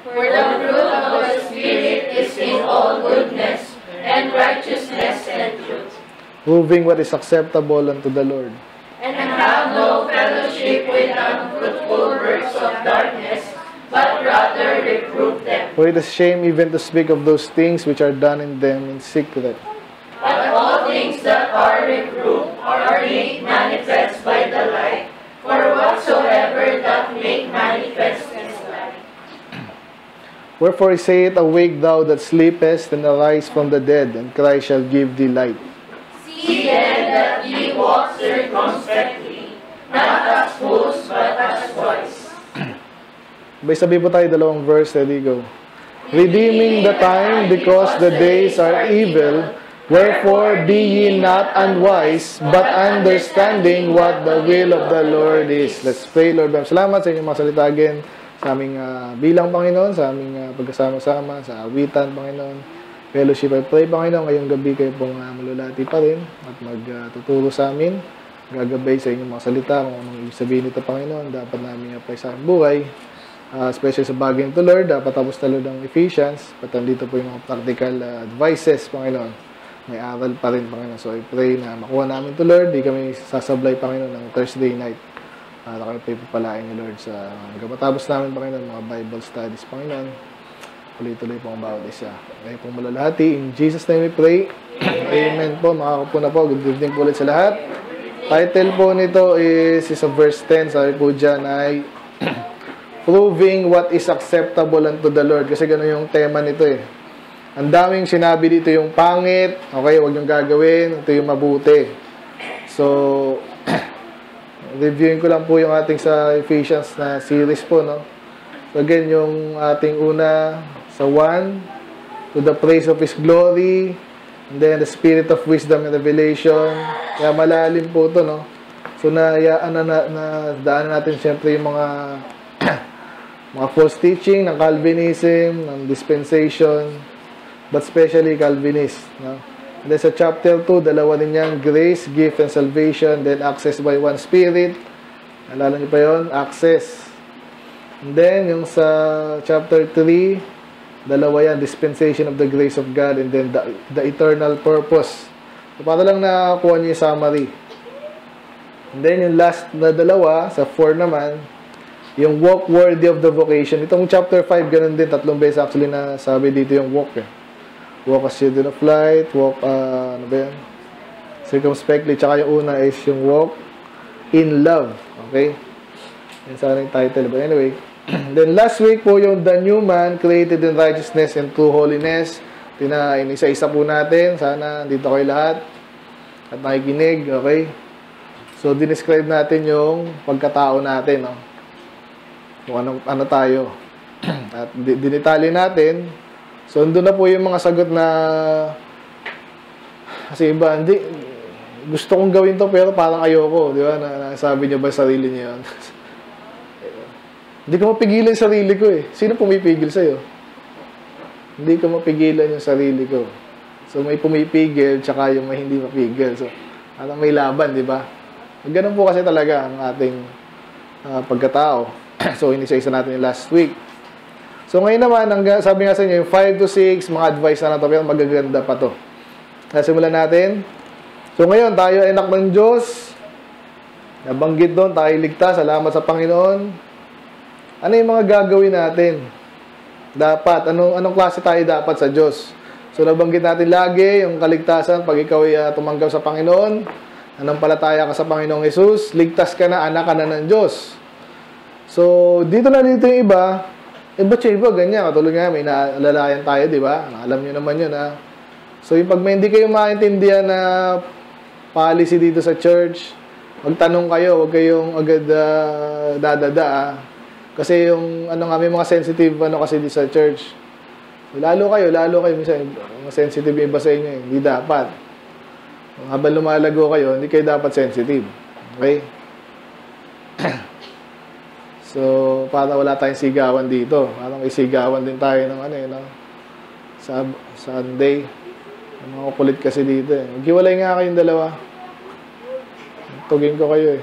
For the fruit of the Spirit is in all goodness and righteousness and truth, proving what is acceptable unto the Lord. And have no fellowship with unfruitful works of darkness, but rather reprove them. For it is shame even to speak of those things which are done in them in secret. But all things that are reproved are made manifest by the light, for whatsoever that make manifest is light. Wherefore I say it, awake thou that sleepest, and arise from the dead, and Christ shall give thee light. See then that ye walk circumspectly, not as fools, but as wise. May sabi po tayo dalawang verse, ready, go. Redeeming the time, because the days are evil. Wherefore be ye not unwise, but understanding what the will of the Lord is. Let's pray. Lord, salamat sa inyong mga salita again, sa aming bilang, Panginoon, sa aming pagkasama-sama, sa awitan, Panginoon. Fellowship, I pray, Panginoon, ngayong gabi kayo pong malulati pa rin at magtuturo sa amin. Gagabay sa inyong mga salita, mga ibig sabihin nito, Panginoon, dapat namin apply sa buhay. Especially sa bagay nito, Lord, patapos na Lord ang Ephesians, patandito po yung mga practical advices, Panginoon. May aral pa rin, Panginoon. So I pray na makuha namin ito, Lord. Di kami sasablay, Panginoon, ng Thursday night. Para kami pa'y papalain ni Lord sa matapos namin, Panginoon, mga Bible studies, Panginoon. Tuloy-tuloy pong bawat isa. Ngayon pong malalahati. In Jesus' name we pray. Amen po. Makakapo na po. Good evening po ulit sa lahat. Title po nito is sa verse 10. Sabi po dyan ay proving what is acceptable unto the Lord. Kasi ganun yung tema nito eh. Ang daming sinabi dito yung pangit. Okay, huwag yung gagawin. Ito yung mabuti. So, reviewin ko lang po yung ating sa Ephesians na series po, no? So again, yung ating una sa 1, to the praise of His glory, and then the spirit of wisdom and revelation. Kaya malalim po ito, no? So, daanan natin siyempre yung mga false teaching ng Calvinism, ng dispensation, but especially Calvinist, no? And then sa chapter 2, dalawa din yan, grace, gift, and salvation, then access by one spirit. Alala niyo pa yun? Access. And then, yung sa chapter 3, dalawa yan, dispensation of the grace of God, and then the eternal purpose. So, para lang nakakuha niyo yung summary. And then, yung last na dalawa, sa 4 naman, yung walk worthy of the vocation. Itong chapter 5, ganun din. Tatlong beses actually na sabi dito yung walk. Eh. Walk as children of light, walk, ano ba yan? Circumspectly. Tsaka yung una is yung walk in love. Okay? Yan sana yung title. But anyway, then last week po yung the new man created in righteousness and true holiness. Isa-isa po natin. Sana dito kayo lahat at nakikinig. Okay? So, dinescribe natin yung pagkatao natin, no? Kung ano tayo. At dinitali natin. So, andun na po yung mga sagot na kasi iba, hindi, gusto kong gawin to pero parang ayoko. Di ba? Nasabi niyo ba sarili niyo yun? Hindi ko mapigilan sarili ko eh. Sino pumipigil sa'yo? Hindi ko mapigilan yung sarili ko. So, may pumipigil tsaka yung may hindi mapigil. So, parang may laban, di ba? Ganun po kasi talaga ang ating pagkatao. So, inisa-isa natin yung last week. So, ngayon naman, sabi nga sa inyo, yung 5 to 6, mga advice na to, pero magaganda pa to. Simulan natin. So, ngayon, tayo ay anak ng Diyos. Nabanggit doon, tayo ligtas. Salamat sa Panginoon. Ano yung mga gagawin natin? Dapat. Anong klase tayo dapat sa Diyos? So, nabanggit natin lagi yung kaligtasan. Pag ikaw ay tumanggap sa Panginoon, nanampalataya ka sa Panginoong Hesus, ligtas ka na, anak ka na ng Diyos. So, dito yung iba, ba't siya iba? Ganyan, katulad nga, may naalalayan tayo, di ba? Alam nyo naman yun, ha? So, yung pag may hindi kayo maintindihan na policy dito sa church, magtanong kayo, huwag kayong agad dadada, ha? Kasi yung, may mga sensitive, kasi dito sa church. So, lalo kayo, minsan, mga sensitive yung iba sa inyo, eh. Hindi dapat. Habang lumalago kayo, hindi kayo dapat sensitive. Okay? So, para wala tayong sigawan dito. Parang isigawan din tayo ng Sunday. Mga kulit kasi dito eh. Maghiwalay nga kayong dalawa. Tugin ko kayo eh.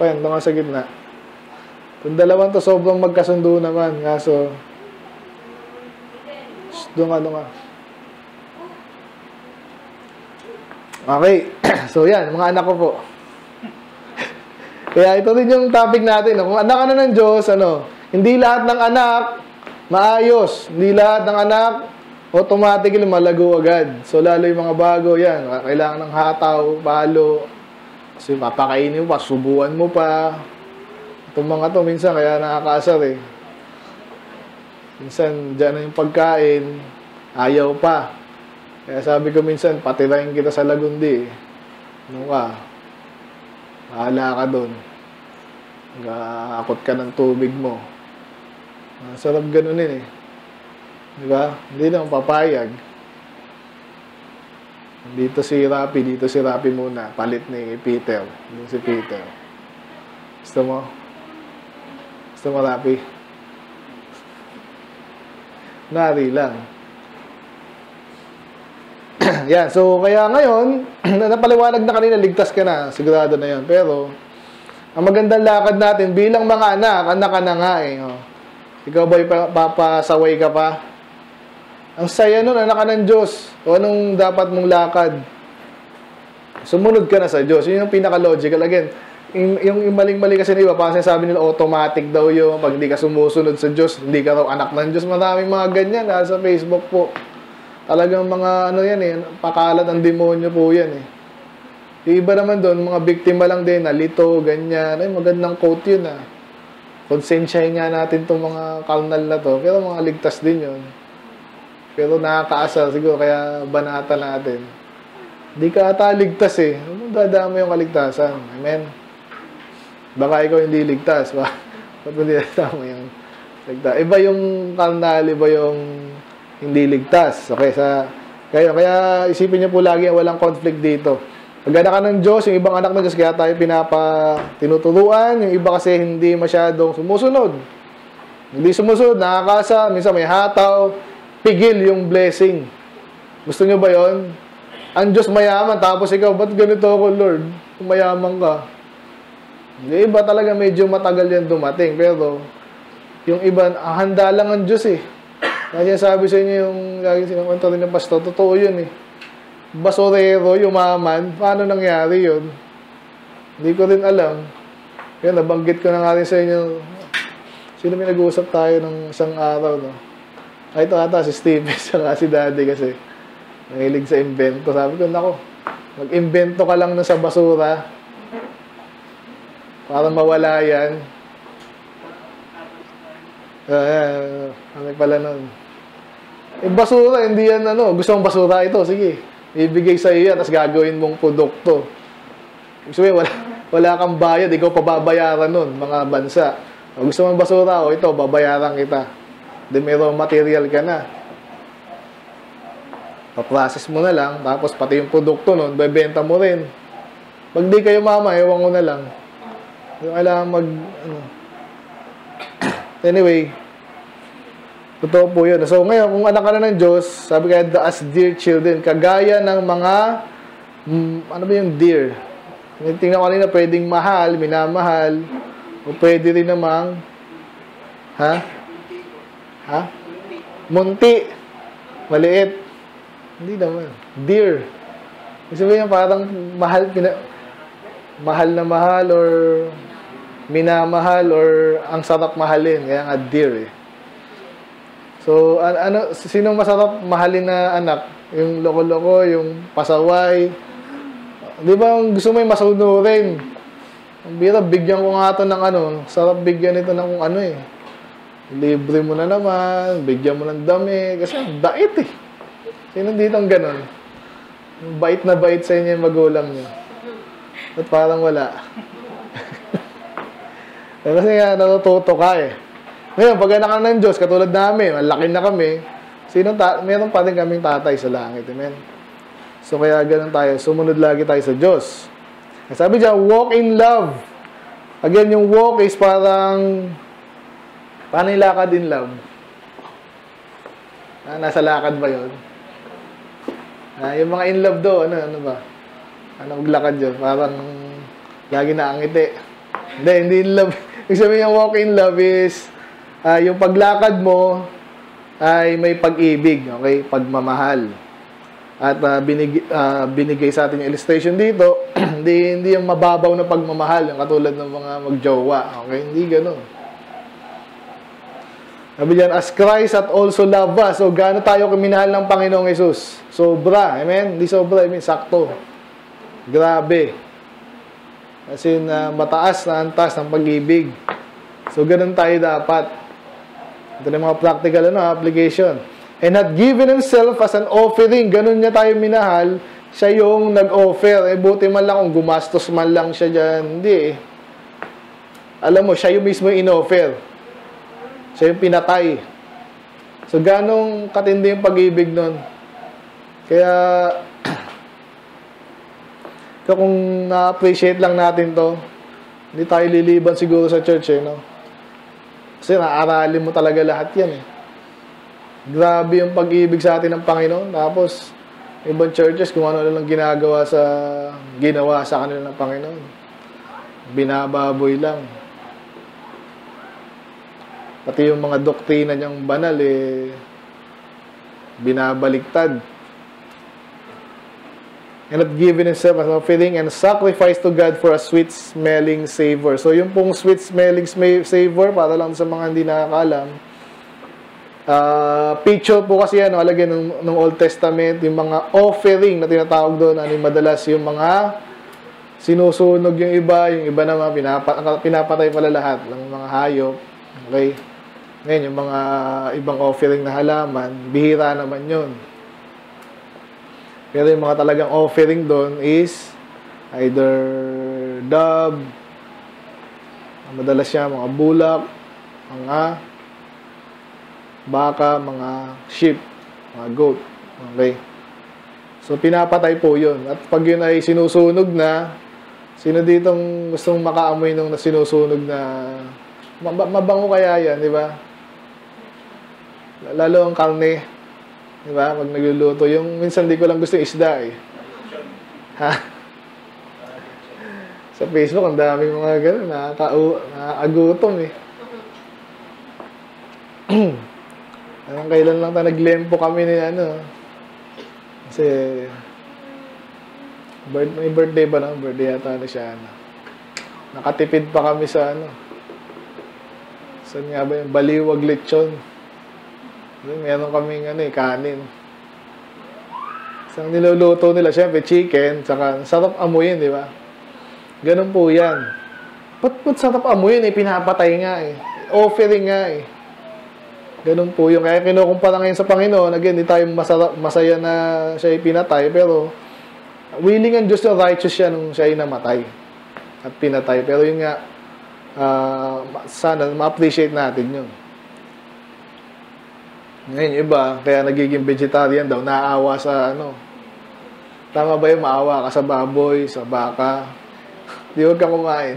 Payan, doon nga sa gitna. Kung dalawang to sobrang magkasundo naman, kaso dunga. Okay. So yan, mga anak ko po. Kaya ito rin yung topic natin. Kung anak ka na ng Diyos, ano, hindi lahat ng anak maayos. Hindi lahat ng anak automatically malago agad. So lalo yung mga bago, yan. Kailangan ng hataw, palo. Kasi papakainin mo pa, subuan mo pa. Itong mga to, minsan kaya nakakasar eh. Minsan, dyan na yung pagkain, ayaw pa. Kaya sabi ko minsan, patirahin kita sa Lagundi. Ano ka? Mahala ka dun. Nag-aakot ka ng tubig mo. Sarap ganunin eh. Diba? Hindi na papayag. Dito si Rapi muna. Palit ni Peter. Dito si Peter. Gusto mo? Gusto mo, Rapi? Nari lang. Yan. So, kaya ngayon, napaliwanag na kanina, ligtas ka na. Sigurado na yun. Pero, ang magandang lakad natin, bilang mga anak ka na nga eh. Oh. Ikaw ba'y papasaway ka pa? Ang saya nun, anak ka ng Diyos. O anong dapat mong lakad? Sumunod ka na sa Diyos. Yun yung pinaka-logical. Again, yung maling-mali kasi na iba, parang sinasabi nila automatic daw yun. Pag hindi ka sumusunod sa Diyos, hindi ka raw anak ng Diyos. Maraming mga ganyan ha, sa Facebook po. Talagang mga ano yan eh, pakalat ng demonyo po yan eh. Yung iba naman doon, mga biktima lang din, nalito, ganyan. Ay, magandang quote yun ha. Konsensyahin nga natin itong mga karnal na to. Pero mga ligtas din yun. Pero nakakaasar siguro, kaya banata natin. Hindi ka ata ligtas eh. Dadama yung kaligtasan. Amen. Baka ikaw hindi ligtas. Ba't hindi tama yung ligtas? Iba yung karnal, iba yung hindi ligtas. Okay, kaya isipin niyo po lagi, walang conflict dito. Pag anak ka ng Diyos, yung ibang anak ng Diyos, kaya tayo tinuturuan. Yung iba kasi hindi masyadong sumusunod. Hindi sumusunod, nakakasa, minsan may hataw, pigil yung blessing. Gusto niyo ba yon? Ang Diyos mayaman, tapos ikaw, ba't ganito ako, Lord? Mayaman ka. Yung iba talaga medyo matagal yan dumating. Pero yung iba, handa lang ang Diyos eh. Kasi sabi sa inyo yung laging sinakwento rin ng pastor, totoo yun eh. Basorero, yumaman. Paano nangyari yun? Hindi ko rin alam. Kaya nabanggit ko na nga rin sa inyo. Sino may nag-uusap tayo ng isang araw, no? Ay, ito ata si Steve, si Daddy kasi. Nangilig sa invento. Sabi ko, nako, mag-invento ka lang na sa basura. Para mawala yan. Ano pala nun? Eh, basura, hindi yan ano. Gusto mong basura ito, sige. Ibigay sa'yo yan, tapos gagawin mong produkto. Gusto mo, wala kang bayad, ikaw pababayaran nun, mga bansa. O, gusto mong basura, o ito, babayaran kita. Di mayroong material ka na. Paprocess mo na lang, tapos pati yung produkto nun, bebenta mo rin. Pag di kayo mama, ewan ko na lang. Kailangan anyway, totoo po yun. So ngayon, kung anak ka na ng Diyos, sabi kaya, as dear children, kagaya ng mga, ano ba yung dear? Tingnan ko kanina, pwedeng mahal, minamahal, o pwede rin namang, munti, maliit. Hindi naman. Dear. Kasi ba yung parang mahal, mahal na mahal or minamahal or ang sarap mahalin, kaya nga dear eh. So ano, sinong masarap mahalin na anak? Yung loko-loko, yung pasaway. Di ba gusto mo yung masunurin? Bira, bigyan ko nga ito ng ano, sarap bigyan ito ng kung ano eh. Libre mo na naman, bigyan mo ng dami, kasi dait eh. Sino dito ang ganun? Bait na bait sa inyo yung magulang niyo. At parang wala. Kasi nga, natututo ka eh. Ngayon, pag anak ka ng Diyos, katulad namin, malaki na kami, meron pa rin kaming tatay sa langit. Amen? So, kaya ganun tayo. Sumunod lagi tayo sa Diyos. Sabi niya, walk in love. Again, yung walk is parang panilakad in love. Nasa lakad ba yun? Yung mga in love do, ano ba? Anong lakad yun? Parang lagi na ang ngiti. Hindi in love. Ibig sabihin, yung walk in love is yung paglakad mo ay may pag-ibig, okay? Pagmamahal. At binigay sa atin yung illustration dito, hindi yung mababaw na pagmamahal, yung katulad ng mga magjowa, okay? Hindi ganun. Sabi diyan, as Christ at also love us. So, gaano tayo minahal ng Panginoong Yesus? Sobra, amen? Hindi sobra, amen? Sakto. Grabe. As in, mataas na antas ng pag-ibig. So, ganun tayo dapat. Ito na mga practical application. And had given himself as an offering. Ganun niya tayo minahal. Siya yung nag-offer. Eh, buti man lang kung gumastos man lang siya dyan. Hindi eh. Alam mo, siya yung mismo in-offer. Siya yung pinatay. So, ganong katindi yung pag-ibig nun. Kaya kung na-appreciate lang natin to, hindi tayo liliban siguro sa church, eh, no? Kasi naaralin mo talaga lahat yan, eh. Grabe yung pag-ibig sa atin ng Panginoon. Tapos, ibang churches, kung ano lang ginawa sa kanila ng Panginoon. Binababoy lang. Pati yung mga doktrina niyang banal, eh, binabaliktad. And not given himself as an offering and sacrifice to God for a sweet-smelling savor. So, yung pong sweet-smelling savor, para lang sa mga hindi nakakalam, picture po kasi yan, alagay ng Old Testament, yung mga offering na tinatawag doon, ano yung madalas yung mga sinusunog yung iba naman, pinapatay pala lahat ng mga hayop. Okay? Ngayon, yung mga ibang offering na halaman, bihira naman yun. Pero yung mga talagang offering doon is either dove, madalas siya mga bulak, mga baka, mga sheep, mga goat. Okay? So, pinapatay po yun. At pag yun ay sinusunog na, sino ditong gustong makaamoy nung sinusunog na mabango kaya yan, di ba? Lalo ang karne, di ba? Pag nagluluto, yung minsan di ko lang gusto yung isda, eh. Ha? Sa Facebook, ang daming mga gano'n, nakaagutom, eh. Anong kailan lang tayo naglempo kami ni ano? Kasi, may birthday ba na? Birthday yata na siya, ano? Nakatipid pa kami sa, ano? Saan nga ba yung baliwag lechon? Meron kaming ano, kanin. Isang niluluto nila, syempre chicken, saka sarap amuyin, di ba? Ganun po yan. Ba't sarap amuyin, eh? Pinapatay nga, eh. Offering nga, eh. Ganun po yung. Kaya kinukumpara ngayon sa Panginoon, again, hindi tayo masaya na siya pinatay, pero willing ang Diyos na righteous siya nung siya namatay at pinatay. Pero yun nga, sana ma-appreciate natin yun. Ngayon iba, kaya nagiging vegetarian daw, naawa sa ano. Tama ba yung maawa ka sa baboy, sa baka? Di huwag ka kumain.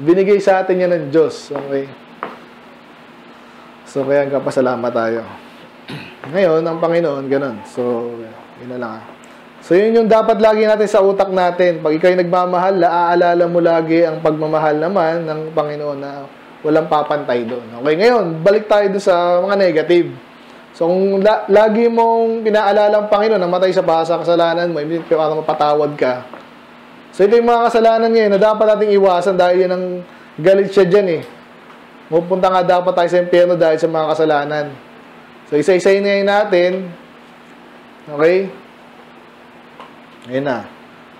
Binigay sa atin yan ng Diyos. Okay? So, kaya nagpapasalamat tayo. Ngayon, ang Panginoon, ganun. So, yun na lang. So, yun yung dapat lagi natin sa utak natin. Pag ikaw'y nagmamahal, aaalala mo lagi ang pagmamahal naman ng Panginoon na walang papantay doon. Okay, ngayon, balik tayo doon sa mga negative. So, kung lagi mong pinaalala ang Panginoon na matay sa basa kasalanan mo, parang mapatawad ka. So, ito yung mga kasalanan ngayon na dapat nating iwasan dahil yan ang galit siya dyan, eh. Pupunta nga dapat tayo sa impyerno dahil sa mga kasalanan. So, isa-isayin ngayon natin. Okay? Ayan na.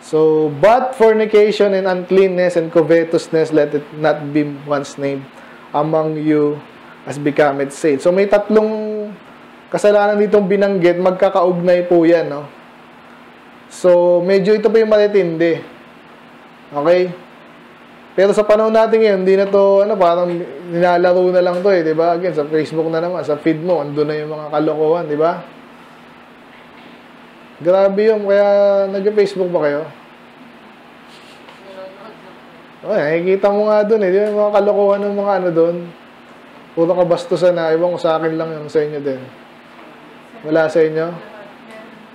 So, but fornication and uncleanness and covetousness, let it not be one's name among you as becometh saints. So, may tatlong kasalanan ditong binanggit, magkakaugnay po yan, no? So, medyo ito po yung maritindi. Okay? Pero sa panahon natin ngayon, hindi na to, ano, parang nilalaro na lang to, eh, di ba? Again, sa Facebook na naman, sa feed mo, andun na yung mga kalokohan, di ba? Grabe yun. Kaya nag-Facebook ba kayo? O, nakikita mo nga doon, eh. Yung mga kalokohan ng mga ano doon. Puro kabastusan na. Ibang sa akin lang yung sa inyo din. Wala sa inyo?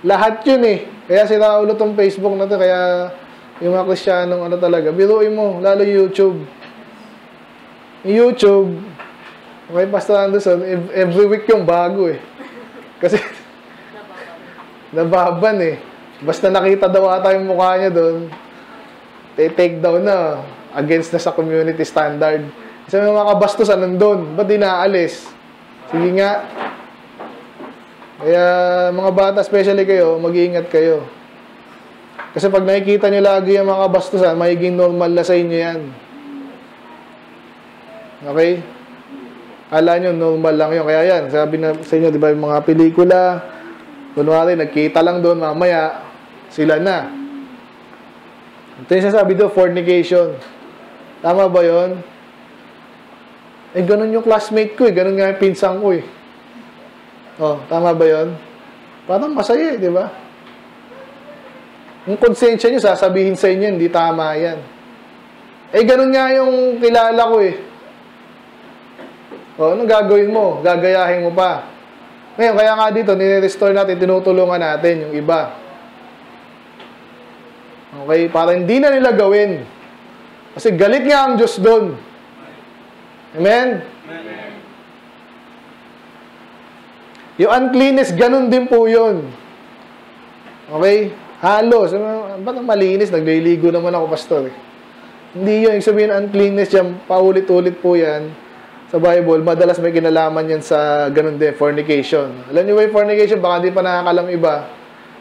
Lahat yun, eh. Kaya sira ulo tong Facebook na to. Kaya Yung mga Kristiyanong ano talaga, biruin mo, lalo YouTube. YouTube, okay, Pastor Anderson, every week yung bago eh. Kasi, nababan eh. Basta nakita daw ata yung mukha niya doon, take down na, against na sa community standard. Kasi may mga kabastusan nandun, ba't di naalis? Sige nga. Kaya mga bata, especially kayo, mag-iingat kayo. Kasi pag nakikita nyo lagi yung mga kabastusan, magiging normal na sa inyo yan. Okay? Kala nyo, normal lang yun. Kaya yan, sabi na sa inyo, di ba, yung mga pelikula, kunwari, nagkita lang doon, mamaya, sila na. Ito yung sasabi doon, fornication. Tama ba yun? Eh, ganun yung classmate ko eh. Ganun nga yung pinsang ko eh. Oh, tama ba yun? Parang masaya eh, di ba? Yung konsensya nyo, sasabihin sa inyo, hindi tama yan. Eh, ganun nga yung kilala ko eh. Oh, anong gagawin mo? Gagayahin mo pa. Ngayon, kaya nga dito, nire-restore natin, tinutulungan natin yung iba. Okay? Para hindi na nila gawin. Kasi galit nga ang Diyos doon. Amen? Amen? Yung uncleanness, ganun din po yun. Okay? Halos. Ba't ang malinis? Nagliligo naman ako, pastor. Hindi yun. Yung sabihin, uncleanness, yan, paulit-ulit po yan. Sa Bible, madalas may kinalaman yan sa ganun din, fornication. Alam niyo ba yung fornication? Baka di pa nakakalam iba.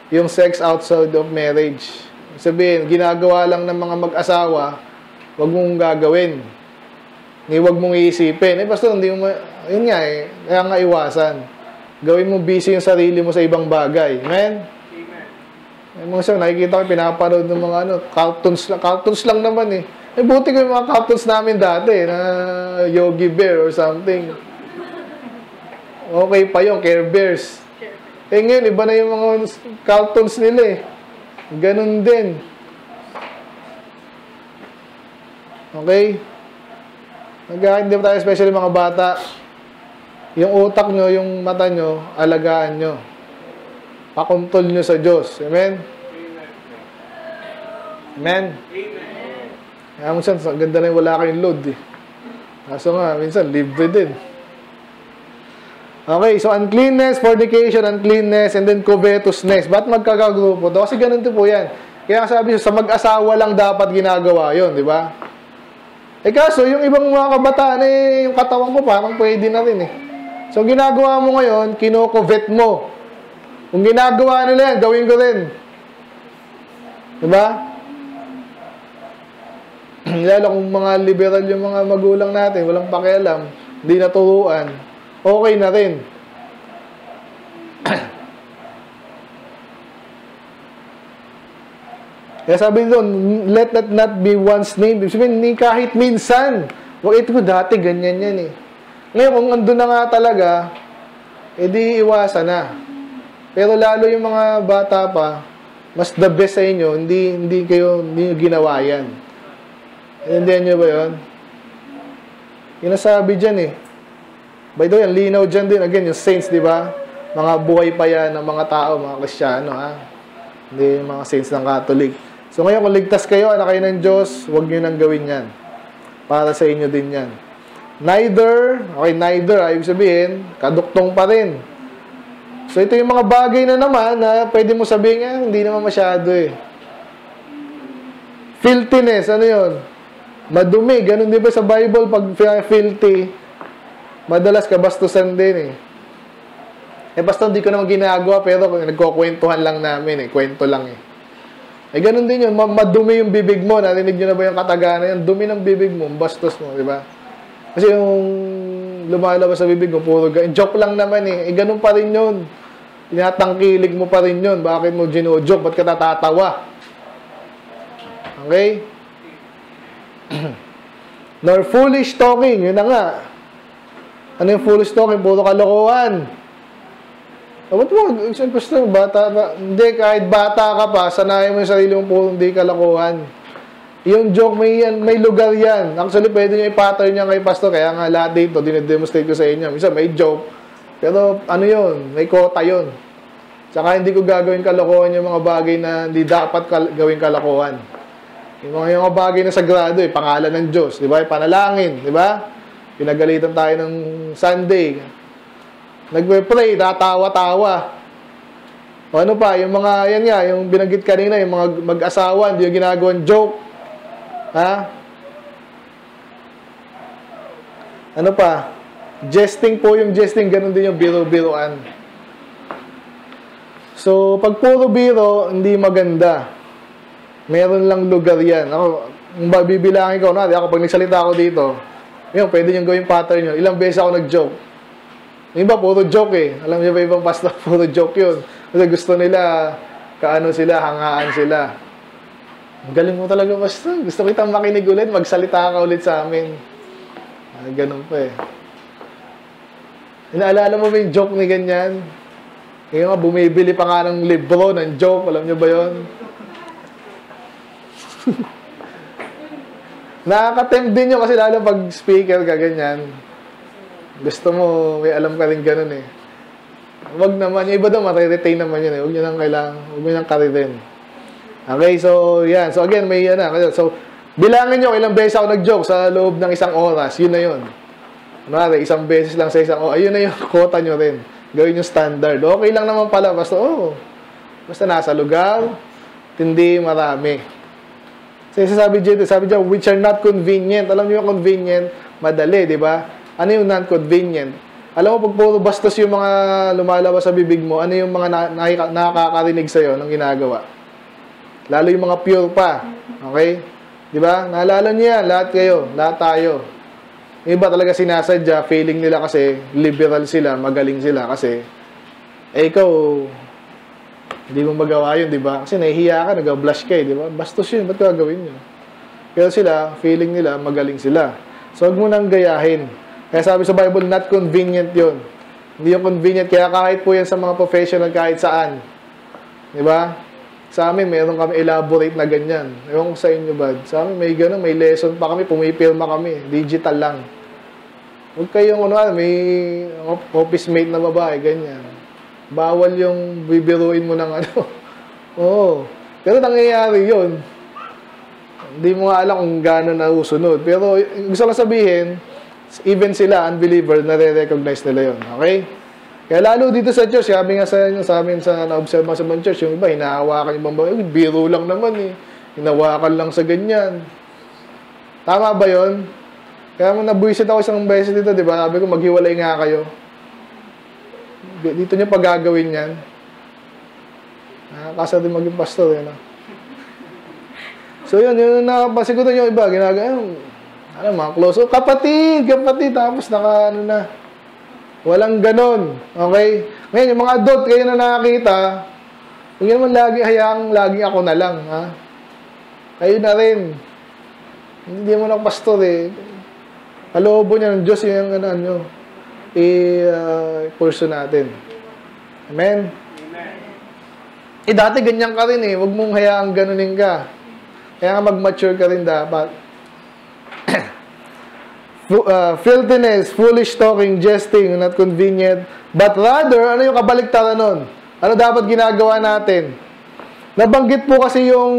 Yung sex outside of marriage. Sabihin, ginagawa lang ng mga mag-asawa, huwag mong gagawin. Huwag mong iisipin. Eh, basta, hindi mo, yun nga eh, kaya nga iwasan. Gawin mo busy yung sarili mo sa ibang bagay. Amen? Amen. Eh, mga siya, nakikita ko, pinaparood ng mga ano, cartoons lang naman eh. Eh, buti ko yung mga cartoons namin dati, na Yogi Bear or something. Okay pa yung Care Bears. Eh, ngayon, iba na yung mga cartoons nila eh. Ganun din. Okay? Hindi ba tayo, especially mga bata, yung utak nyo, yung mata nyo, alagaan nyo. Pakontol nyo sa Diyos. Amen? Amen? Amen? Kaya minsan, ganda na yung wala kayong load eh. Kaso nga, minsan, libre din. Okay, so uncleanness, fornication, uncleanness, and then covetousness. Ba't magkakagrupo to? Kasi ganun to po yan. Kaya sabi sa mag-asawa lang dapat ginagawa yun, di ba? Eh kaso, yung ibang mga kabataan eh, yung katawan ko parang pwede na rin eh. So, ginagawa mo ngayon, kinokovet mo. Kung ginagawa nila yan, gawin ko rin. Di ba? Lalo kung mga liberal yung mga magulang natin, walang pakialam, hindi naturuan, okay na rin. Kaya sabi doon, let that not be one's name. Sabi, ni kahit minsan. Wag ito ko dati, ganyan yan eh. Ngayon, kung andun na nga talaga, edi iwasan na. Pero lalo yung mga bata pa, mas the best sa inyo, hindi nyo ginawa yan. Intindihan nyo ba yun? Yung nasabi dyan eh. By the way, ang linaw dyan din. Again, yung saints, di ba? Mga buhay pa yan ng mga tao, mga Kristyano, ha? Hindi yung mga saints ng Catholic. So ngayon, kung ligtas kayo, anak kayo ng Diyos, huwag nyo nang gawin yan. Para sa inyo din yan. Neither, okay, neither, ibig sabihin, kaduktong pa rin. So ito yung mga bagay na naman na pwede mo sabihin, eh, hindi naman masyado eh. Filthiness, ano yun? Madumi, ganun din ba sa Bible pag filthy, madalas kabastusan din eh. Eh basta hindi ko naman ginagawa pero nagkukwentuhan lang namin eh, kwento lang eh. Eh ganun din yun, madumi yung bibig mo, narinig nyo na ba yung katagana yun? Dumi ng bibig mo, bastos mo, di ba? Kasi yung lumalabas sa bibig mo, puro joke lang naman eh, eh ganun pa rin yun. Tinatangkilig mo pa rin yun, bakit mo gino-joke, ba't ka natatawa? Okay? Nor foolish talking. Yun na nga. Ano yung foolish talking? Puro kalokohan. Ba't mo? Basta bata pa. Hindi, kahit bata ka pa, sanayin mo yung sarili mong puro hindi kalokohan. Yung joke, may lugar yan. Actually, pwede nyo i-pattern niya kay pastor. Kaya nga lahat dito, dinedemonstrate ko sa inyo. Minsan, may joke. Pero ano yun? May kota yun. Tsaka hindi ko gagawin kalokohan yung mga bagay na hindi dapat gawin kalokohan. Yung mga bagay na sagrado, eh, pangalan ng Diyos, di ba? Panalangin, di ba? Pinagalitan tayo ng Sunday. Nagpe-pray, tatawa-tawa. O ano pa, yung mga, yan nga, yung binanggit kanina, yung mga mag-asawa, hindi yung ginagawang joke. Ha? Ano pa? Jesting po yung jesting, ganun din yung biro-biroan. So, pag puro biro, hindi maganda. Meron lang lugar yan. Ako, kung bibilangin ko, natin, ako pag nagsalita ako dito, yun, pwede niyong gawin pattern yun. Ilang beses ako nag-joke. Yung iba, puro joke eh. Alam niyo ba ibang pastor, puro joke yun. Kasi gusto nila, kaano sila, hangaan sila. Ang galing mo talaga, pastor. Gusto kitang makinig ulit, magsalita ka ulit sa amin. Ah, ganun pa eh. Inaalala mo ba yung joke ni ganyan? Ngayon nga, bumibili pa nga ng libro, ng joke. Alam niyo ba yun? Nakaka-tempt din yun kasi lalo pag speaker ka ganyan. Gusto mo, may alam ka rin ganun eh. Huwag naman, yung iba daw matiretain naman yun eh. Huwag nyo nang kailangan, huwag nyo nang karirin. Okay, so yan. So again, may yan na. So, bilangin nyo ilang beses ako nag-joke sa loob ng isang oras. Yun na yun. Kunwari, isang beses lang sa isang oras. Ayun na yun, quota nyo rin. Gawin yung standard. Okay lang naman pala. Basta, oh, basta nasa lugar, hindi marami. Kasi sabi dyan, which are not convenient. Alam niyo yung convenient, madali, di ba? Ano yung non-convenient? Alam mo, pag puro bastos yung mga lumalawa sa bibig mo, ano yung mga nakakarinig sa'yo ng ginagawa? Lalo yung mga pure pa. Okay? Di ba? Naalala niyo yan, lahat kayo, lahat tayo. Iba talaga sinasadya, feeling nila kasi liberal sila, magaling sila kasi, eh ikaw, hindi mo magawa yun, di ba? Kasi nahihiya ka, nag-blush ka, di ba? Bastos yun, ba't ka gawin yun? Pero sila, feeling nila, magaling sila. So, huwag mo nang gayahin. Kaya sabi sa Bible, not convenient yun. Hindi yung convenient. Kaya kahit po yan sa mga professional, kahit saan. Di ba? Sa amin, meron kami elaborate na ganyan. Ewan ko sa inyo ba? Sa amin, may ganun, may lesson pa kami, pumipirma kami. Digital lang. Huwag kayong, ano, may office mate na babae, ganyan. Bawal yung bibiruin mo ng ano. Oo. Pero nangyayari yun. Hindi mo nga alam kung gano'n na usunod. Pero gusto ko sabihin, even sila, unbeliever, nare-recognize nila yun. Okay? Kaya lalo dito sa church, sabi nga sa inyo, sa amin sa na-observe sa mga church, yung iba, hinahawakan yung mga, biro lang naman eh. Hinawakan lang sa ganyan. Tama ba yun? Kaya mo nabuisit ako isang beses dito, di ba? Sabi ko, maghiwalay nga kayo. Dito niya pa gagawin yan. Nakakasa din maging pastor yan. Ah. So yun, yun na pasiguro yung iba. Ginagawa, ano mga close. Oh, kapatid. Tapos naka, ano na. Walang ganon. Okay? Ngayon, yung mga adult kayo na nakakita, huwag naman lagi hayaang, lagi ako na lang. Ha? Kayo na rin. Hindi mo na pastor eh. Kalobo niya ng Diyos yung ano nyo. I-kurso natin. Amen? Amen. Eh, dati ganyan ka rin eh. Huwag mong hayaang ganunin ka. Kaya nga mag-mature ka rin dapat. Filthiness, foolish talking, jesting, not convenient. But rather, ano yung kabaliktaran nun? Ano dapat ginagawa natin? Nabanggit po kasi yung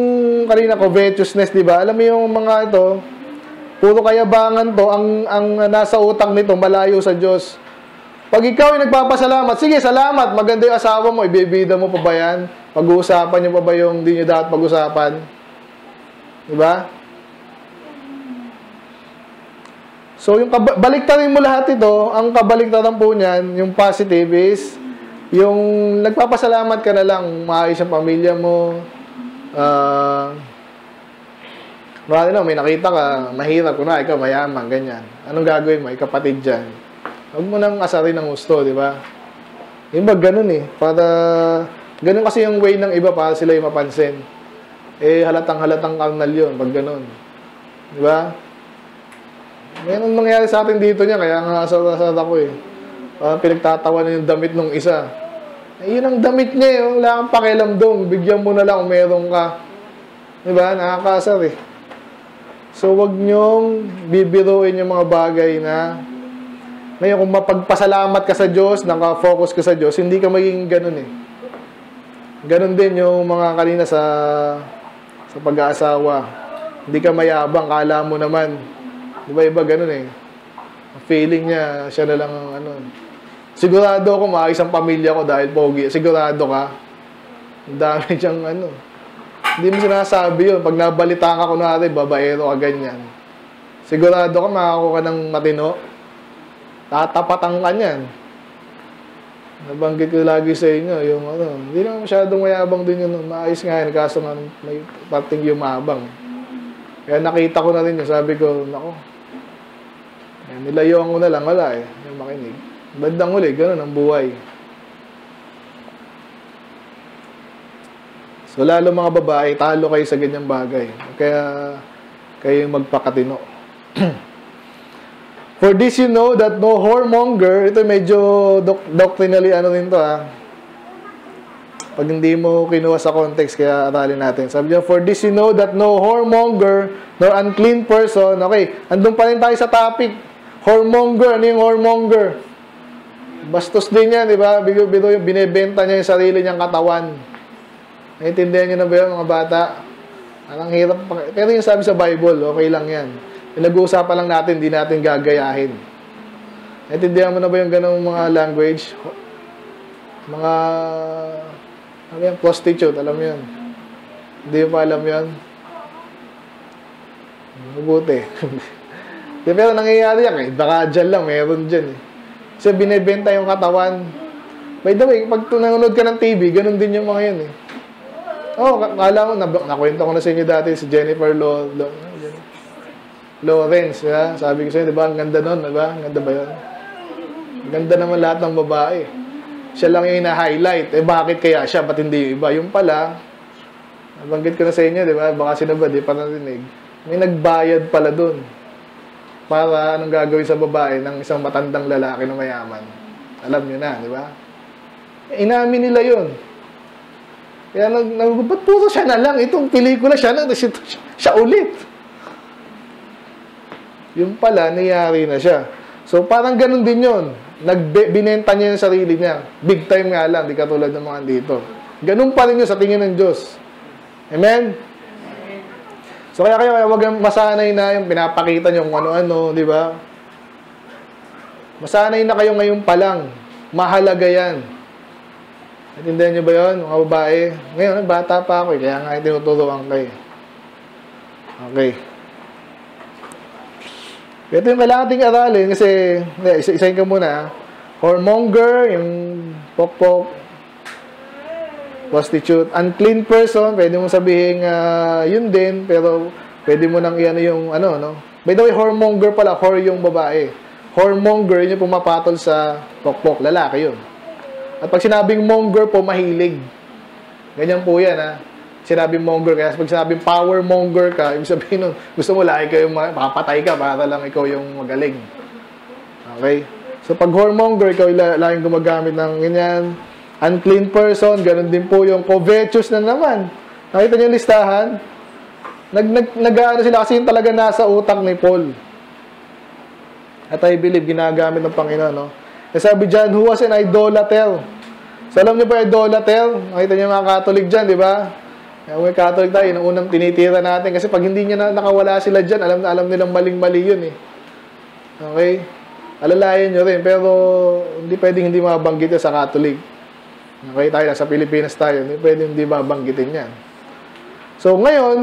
kanina covetousness, di ba? Alam mo yung mga ito, puro kayabangan to, ang nasa utak nito, malayo sa Diyos. Pag ikaw ay nagpapasalamat, sige, salamat, maganda yung asawa mo, ibibida mo pa ba yan? Pag-uusapan niyo pa ba yung hindi niyo dapat pag-usapan? Diba? So, yung baliktarin mo lahat ito, ang kabaliktaran po niyan, yung positive is, yung nagpapasalamat ka na lang, maayos ang pamilya mo, marami na, may nakita ka, mahirap ko na, ikaw mayaman, ganyan. Anong gagawin mo? Ikapatid dyan. Huwag mo nang asarin ng gusto, di ba? Yung ba, ganun eh. Para, ganun kasi yung way ng iba para sila yung mapansin. Eh, halatang-halatang karnal yun, pag ganun. Di ba? Mayroon mangyari sa atin dito niya, kaya nga asar-asar ako eh. Parang pinagtatawa na yung damit nung isa. Eh, yun ang damit niya eh. Wala kang pakialamdong. Bigyan mo na lang kung meron ka. Di ba? Nakakasar eh. So, huwag niyong bibiruin yung mga bagay na ngayon, kung mapagpasalamat ka sa Diyos, nakafocus ka sa Diyos, hindi ka maging ganun eh. Ganun din yung mga kanina sa pag-aasawa. Hindi ka mayabang, kala mo naman. Di ba iba ganun eh. Feeling niya, siya na lang ang ano. Sigurado ako, maayos pamilya ko dahil pogi. Sigurado ka. Ang dami siyang ano. Hindi mo sinasabi yun. Pag nabalita ka kunwari, babaero ka ganyan. Sigurado ka, makakakuha ka ng matino. Tatapatang ka niyan. Nabanggit ko lagi sa inyo, yung ano, hindi naman masyadong mayabang din yun. Maayos nga yun, kaso nga may pating yumabang. Kaya nakita ko na rin yun. Sabi ko, nako, nilayuan ko na lang, wala eh. Yung makinig. Bandang uli, ganun ang buhay. So, lalo mga babae, talo kayo sa ganyang bagay. Kaya, kayo magpakatino. For this you know that no whoremonger, ito medyo doctrinally ano rin to ha. Pag hindi mo kinuha sa context, kaya aralin natin. Sabi niya, for this you know that no whoremonger, nor unclean person. Okay, andun pa rin tayo sa topic. Whoremonger, ano yung whoremonger? Bastos din yan, di ba? Biro yung binibenta niya yung sarili niyang katawan. Naiintindihan niyo na ba yun, mga bata? Anong hirap. Pero yung sabi sa Bible, okay lang yan. Pinag-uusapan lang natin, hindi natin gagayahin. Naintindihan mo na ba yung ganong mga language? Mga, ano yan, prostitute, alam mo yun. Hindi pa alam yun. Mabuti. Pero nangyayari yan eh. Baka dyan lang, meron dyan eh. Kasi binibenta yung katawan. By the way, pag nanonood ka ng TV, ganun din yung mga yun eh. Oh, kala ko, nakwento ko na sa inyo dati, si Jennifer Lawrence, yeah? Sabi ko sa'yo, di ba? Ang ganda nun, di ba? Ang ganda ba yun? Ang ganda naman lahat ng babae. Siya lang yung ina-highlight. Eh, bakit kaya siya? Ba't hindi yung iba? Yung pala, nabanggit ko na sa inyo, di ba? Baka sinabad, di pa narinig. May nagbayad pala dun. Para anong gagawin sa babae ng isang matandang lalaki na mayaman. Alam nyo na, di ba? Inamin nila yun. Kaya, ba't puro siya na lang? Itong pelikula, siya na, siya ulit. Yung pala, nangyari na siya. So, parang ganun din yun. Binenta niya yung sarili niya. Big time nga lang, di katulad ng mga dito. Ganun pa rin yun sa tingin ng Diyos. Amen? So, kaya huwag masanay na yung pinapakita niyo kung ano-ano, di ba? Masanay na kayo ngayon pa lang. Mahalaga yan. Natindihan niyo ba yun, mga babae? Ngayon, bata pa ako eh, kaya nga tinuturoan kayo. Okay. Ito yung kailangan ting aralin kasi isa-isahin ka muna. Whoremonger, yung pokpok, prostitute, unclean person, pwede mong sabihin yun din, pero pwede mo nang iyan yung ano, no? By the way, whoremonger pala, whore yung babae. Whoremonger, yun yung pumapatol sa pokpok, lalaki yun. At pag sinabing monger po, mahilig. Ganyan po yan, ha? Sinabing monger, kaya pag sinabing power monger ka, ibig sabihin nun, gusto mo lagi kayong makapatay ka para lang ikaw yung magaling. Okay? So pag whoremonger, ikaw laging gumagamit ng ganyan. Unclean person, ganun din po yung covetous na naman. Nakita niyo yung listahan? Nag-ano sila kasi yung talaga nasa utak ni Paul. At I believe, ginagamit ng Panginoon, no? E sabi dyan, who was an idolater? So alam niyo ba idolater? Nakita niyo mga Catholic dyan, di ba? Kung may Catholic tayo, yung unang tinitira natin. Kasi pag hindi niya nakawala sila dyan, alam na alam nilang maling-mali yun eh. Okay? Alalayan nyo rin. Pero hindi pwedeng hindi mabanggit sa Catholic. Okay? Tayo lang, sa Pilipinas tayo. Hindi pwedeng hindi mabanggitin yan. So ngayon,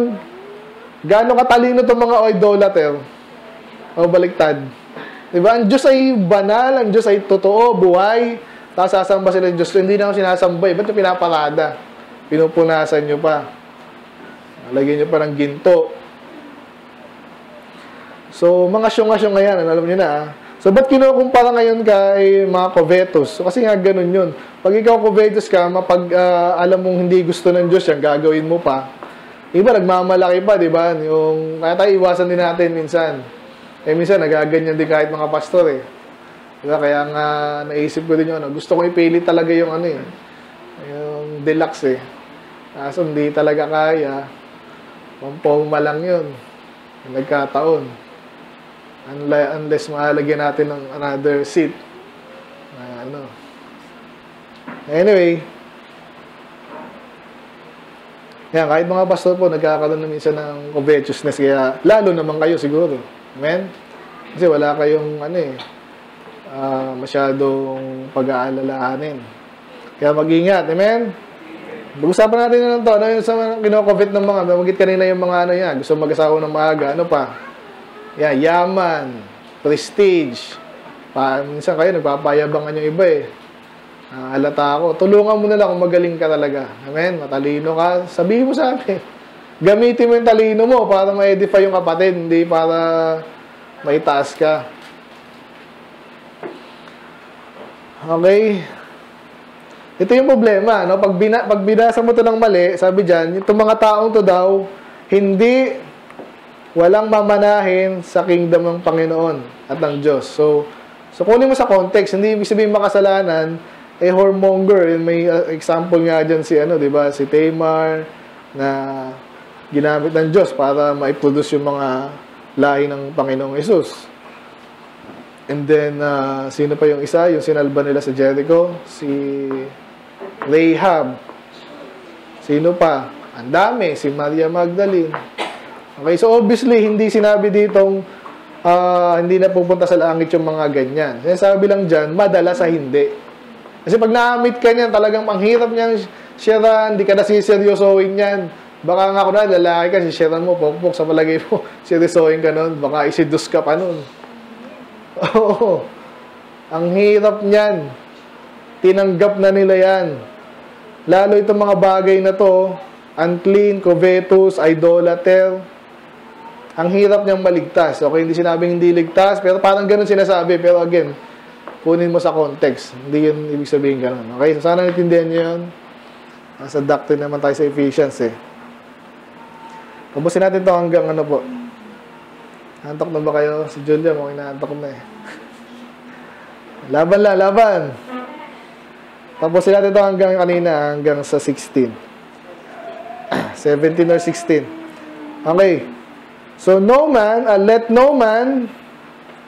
gaano katalino itong mga idolater? O baliktad? Diba? Ang Diyos ay banal, ang Diyos ay totoo, buhay. Tapos sasamba sila ng Diyos. Hindi na ako sinasamba eh. Ba't yung pinaparada? Pinupunasan nyo pa. Lagyan nyo pa ng ginto. So, mga syong-syong ngayon, alam nyo na ah. So, ba't kinukumpara ngayon kay mga covetous? So, kasi nga ganun yun. Pag ikaw covetous ka, mapag alam mong hindi gusto ng Diyos yan, gagawin mo pa. Iba, nagmamalaki pa, di ba? Yung, kaya tayo iwasan din natin minsan. Eh, minsan, nagaganyan din kahit mga pastor eh. Diba? Kaya nga, naisip ko din yun. Gusto kong ipilit talaga yung ano eh. Yung deluxe eh. Kaso hindi talaga kaya. Pampahuma lang yun. Nagkataon. Unless mahalagyan natin ng another seat. Ano. Anyway. Ayan, kahit mga pastor po, nagkakaroon na minsan ng covetousness, kaya lalo naman kayo siguro. Amen? Kasi wala kayong, masyadong pag-aalalahanin. Kaya mag-ingat. Amen? Pag-usapan natin na ito. Ano yung kinocovet ng mga, namagit kanina yung mga yan, gusto mag-asawa ng maaga, ano pa? Yan, yaman, prestige. Minsan kayo, nagpapayabangan yung iba eh. Halata ako. Tulungan mo na lang kung magaling ka talaga. Amen? Matalino ka. Sabihin mo sa amin. Gamitin mo yung talino mo para ma-edify yung kapatid, hindi para maitaas ka. Okay? Ito yung problema. No? Pag binasa mo ito ng mali, sabi dyan, itong mga taong to daw, walang mamanahin sa kingdom ng Panginoon at ng Diyos. So kunin mo sa context, hindi ibig sabihin makasalanan, whoremonger. May example nga dyan si, si Tamar, na ginamit ng Diyos para maiproduce yung mga lahi ng Panginoong Isus. And then, sino pa yung isa? Yung sinalba nila sa Jericho? Si Rahab. Sino pa? Ang dami. Si Maria Magdalene. Okay, so obviously, hindi sinabi ditong hindi na pupunta sa langit yung mga ganyan. Sinasabi lang dyan, madalas sa hindi. Kasi pag na-meet ka niyan, talagang manghirap niyan, sharean, hindi ka na siseryosohin niyan. Baka nga ako na, lalaki ka, sisharean mo, pokpok sa palagay mo, seryosohin ka nun, baka isidus ka pa nun. Oo, ang hirap niyan. Tinanggap na nila yan. Lalo itong mga bagay na to, unclean, covetous, idolater. Ang hirap niyang maligtas. Okay, hindi sinabing hindi ligtas, pero parang ganun sinasabi. Pero again, kunin mo sa context. Hindi yun ibig sabihin ganun. Okay, so sana natindihan niyo yun. Nasa doctrine naman tayo sa Ephesians eh. Tapusin natin ito hanggang ano po. Antok na ba kayo? Si Julia, mukhang inaantok na eh. Laban lang, laban! Tapusin natin ito hanggang kanina, hanggang sa 16. 17 or 16. Okay. So, no man, let no man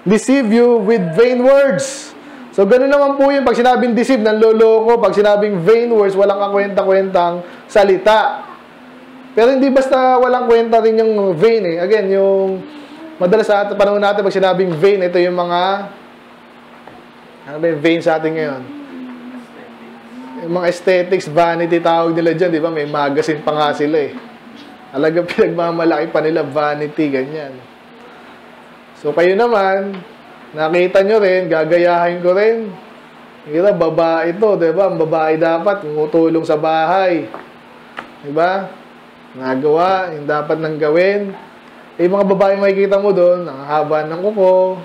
deceive you with vain words. So, ganun naman po yun. Pag sinabing deceive, nanloloko. Pag sinabing vain words, walang kakwenta-kwentang salita. Pero hindi basta walang kwenta rin yung vain eh. Again, yung madalas sa panahon natin, pag sinabing vain, ito yung mga vain sa atin ngayon. Yung mga aesthetics, vanity tawag nila dyan, di ba? May magazine pa nga sila eh. Alagang pinagmamalaki pa nila, vanity, ganyan. So, kayo naman, nakita nyo rin, gagayahin ko rin. Kira, babae ito, di ba? Ang babae dapat, tutulong sa bahay. Di ba? Nagawa, yung dapat nang gawin. Yung mga babae makikita mo doon, ang haba ng kuko,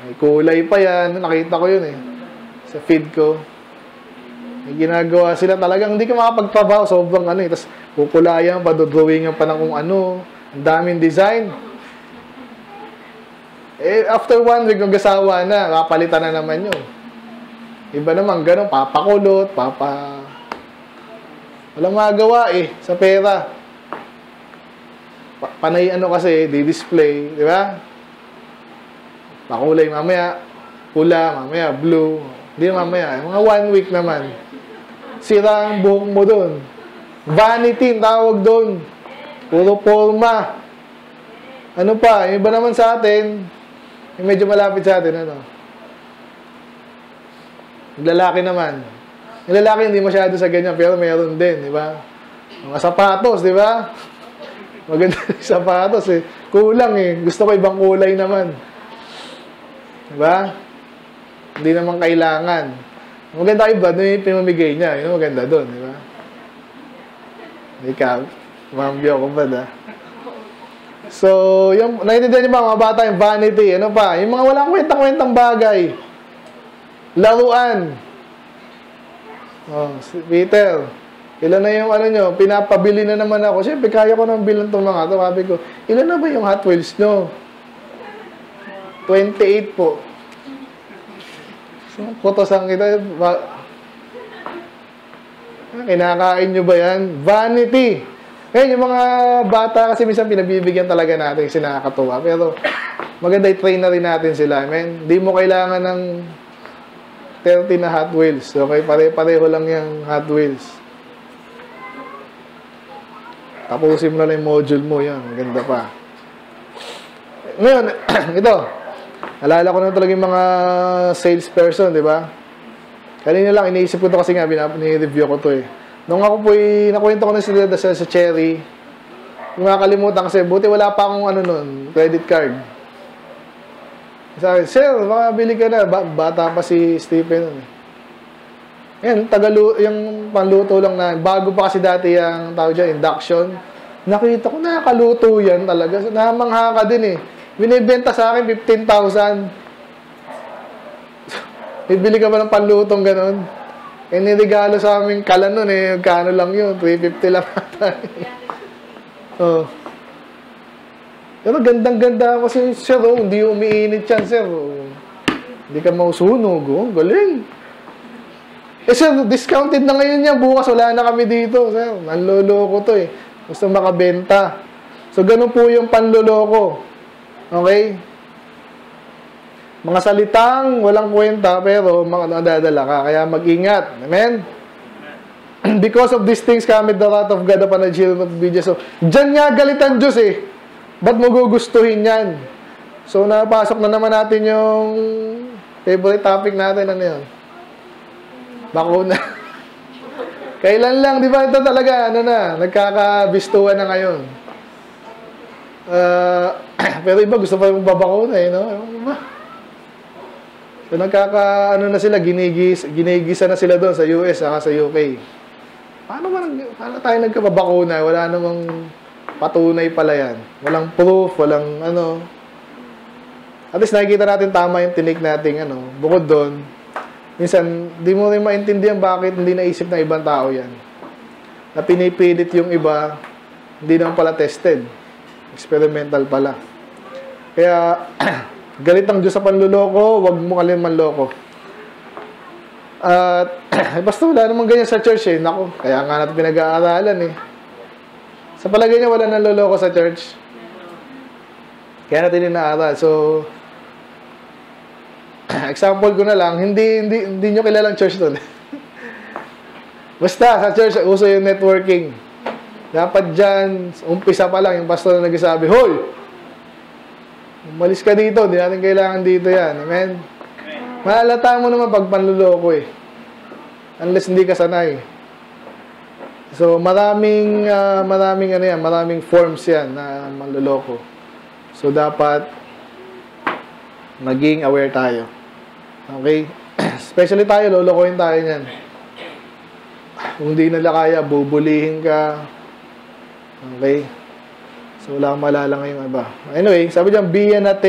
may kulay pa yan, nakita ko yun eh, sa feed ko. May ginagawa sila talagang, hindi ka makapagtrabaho, sobrang tapos kukulayan, padodrawingan pa ng kung ano, ang daming design. Eh, after 1 week, mag-asawa na, kapalitan na naman yun. Iba naman, ganun, papakulot, walang magawa eh, sa pera. Panay kasi, di-display, di ba? Pakulay mamaya, pula, mamaya, blue. Hindi mamaya, mga 1 week naman. Sira ang buhok mo doon. Vanity, tawag doon. Puro forma. Ano pa, yung iba naman sa atin, yung medyo malapit sa atin, lalaki naman. Yung lalaki hindi masyado sa ganyan, pero meron din, di ba? Mga sapatos, di ba? Maganda yung sapatos eh. Kulang eh. Gusto ko ibang kulay naman. Diba? Hindi naman kailangan. Maganda iba, doon yung pinamigay niya. Yun maganda doon, diba? Ikaw, mambiyo ko ba na? So, yung, naiintindihan niyo ba mga bata yung vanity? Ano pa? Yung mga walang kwentang-kwentang bagay. Laruan. Oh, si Peter. Ilan na yung pinapabili na naman ako. Siyempre, kaya ko nang bilang itong mga ito. Sabi ko, ilan na ba yung Hot Wheels nyo? 28 po. So, putosang kita. Kinakain nyo ba yan? Vanity. Ngayon, yung mga bata kasi minsan pinabibigyan talaga natin kasi nakakatuwa. Pero maganda i-train na rin natin sila. Amen? Di mo kailangan ng 30 na Hot Wheels. Okay? Pare-pareho lang yung Hot Wheels. Tapusin mo na yung module mo. Yan, maganda pa. Ngayon, ito. Alala ko na talaga yung mga salesperson, di ba? Kanina lang, iniisip ko ito kasi nga, binireview ko ito eh. Nung ako po, nakwento ko na sa Cherry, yung nakakalimutan kasi, buti wala pa akong ano nun, credit card. Sabi, sir, makabili ka na. Bata pa si Stephen nun eh. Yan, yung panluto lang na, bago pa kasi dati yung tawag dyan, induction. Nakita ko, nakakaluto yan talaga. Namangha ka din eh. Binibenta sa akin, 15,000. Bibili ka ba ng panlutong ganun? Eh, nirigalo sa aming kalan nun eh. Kano lang yun, 350 lang natin. Oh. Pero gandang-ganda kasi, sir, oh, hindi umiinit yan, sir. Oh. Hindi ka mausunog, oh. Galing. Eh sir, discounted na ngayon yan. Bukas wala na kami dito, sir. Nanloloko to eh. Gusto makabenta. So, ganun po yung panloloko. Okay? Mga salitang walang kwenta, pero nadadala ka. Kaya mag-ingat. Amen? Because of these things, cometh the wrath of God upon the children of disobedience. So, dyan nga galit ang Diyos eh. Ba't mo gugustuhin yan? So, napasok na naman natin yung favorite topic natin. Ano yun? Bakuna. Kailan lang, di ba? Ito talaga, ano na, nagkakabistuhan na ngayon. Pero iba, gusto pa yung babakuna, eh, no? So, ano na sila, ginigisa na sila doon sa US, saka sa UK. Paano tayo nagkababakuna? Wala namang patunay pala yan. Walang proof, walang, ano. At least, nakikita natin tama yung tinik natin, ano. Bukod doon, minsan, di mo rin maintindihan bakit hindi naisip ng ibang tao yan. Na pinipilit yung iba, hindi naman pala tested. Experimental pala. Kaya, galit ang Diyos sa panluloko, huwag mo kalim manloko. At, basta wala namang ganyan sa church eh. Naku, kaya nga natin pinag-aaralan eh. Sa palagay niya, wala nanluloko sa church. Kaya natin inaaral. So, example ko na lang, hindi nyo kilalang church doon. Basta, sa church, uso yung networking. Dapat dyan, umpisa pa lang, yung pastor na nagsasabi, hoy! Umalis ka dito, hindi natin kailangan dito yan. Amen? Mahalata mo naman pag panluloko eh. Unless hindi ka sanay. So, maraming forms yan na manluloko. So, dapat maging aware tayo. Okay? Especially tayo, lolokohin tayo niyan. Kung di nila kaya, bubulihin ka. Okay? So, wala kang malala ngayong iba. Anyway, sabi diyan, be ye not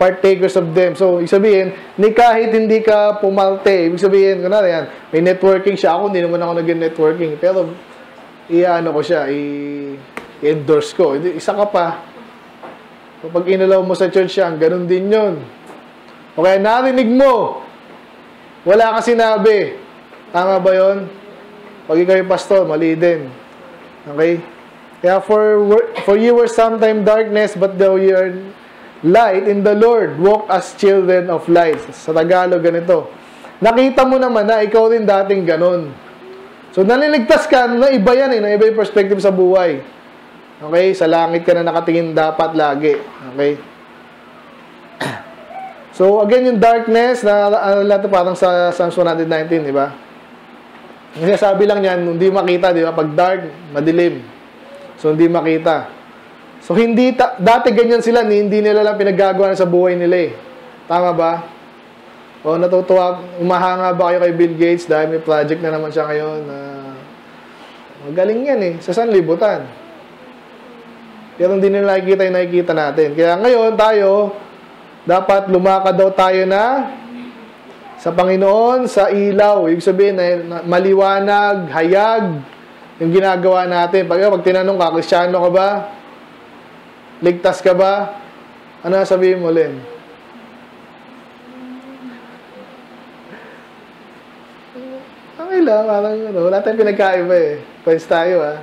partakers of them. So, ibig sabihin, ni kahit hindi ka pumarte, ibig sabihin, kunwari yan, may networking siya. Ako, hindi naman ako naging networking. Pero, i-ano ko siya, i-endorse ko. Isa ka pa. Kapag inalaw mo sa church siya, ganun din yun. O kaya narinig mo, wala kang sinabi. Tama ba yun? Pag ikaw yung pastor, mali din. Okay? Kaya, for you were sometime darkness, but now you are light in the Lord. Walk as children of light. Sa Tagalog, ganito. Nakita mo naman na ikaw rin dating ganun. So, naliligtas ka, na iba yan eh, na iba yung perspective sa buhay. Okay? Sa langit ka na nakatingin dapat lagi. Okay? So, again, yung darkness, na parang sa Psalms 119, di ba? Kasi sabi lang yan, hindi makita, di ba? Pag dark, madilim. So, hindi makita. So, dati ganyan sila, hindi nila lang pinagagawa sa buhay nila eh. Tama ba? O, natutuwa, umahanga ba kayo kay Bill Gates dahil may project na naman siya ngayon na magaling yan eh, sa sanlibutan. Pero hindi nila nakikita yung nakikita natin. Kaya ngayon, tayo, dapat lumakad daw tayo na sa Panginoon, sa ilaw. Ibig sabihin, maliwanag, hayag, yung ginagawa natin. Pag tinanong ka, Kristyano ka ba? Ligtas ka ba? Ano sabihin mo, Len? Okay lang, parang wala tayong pinagkaiba eh. Pwede tayo ah.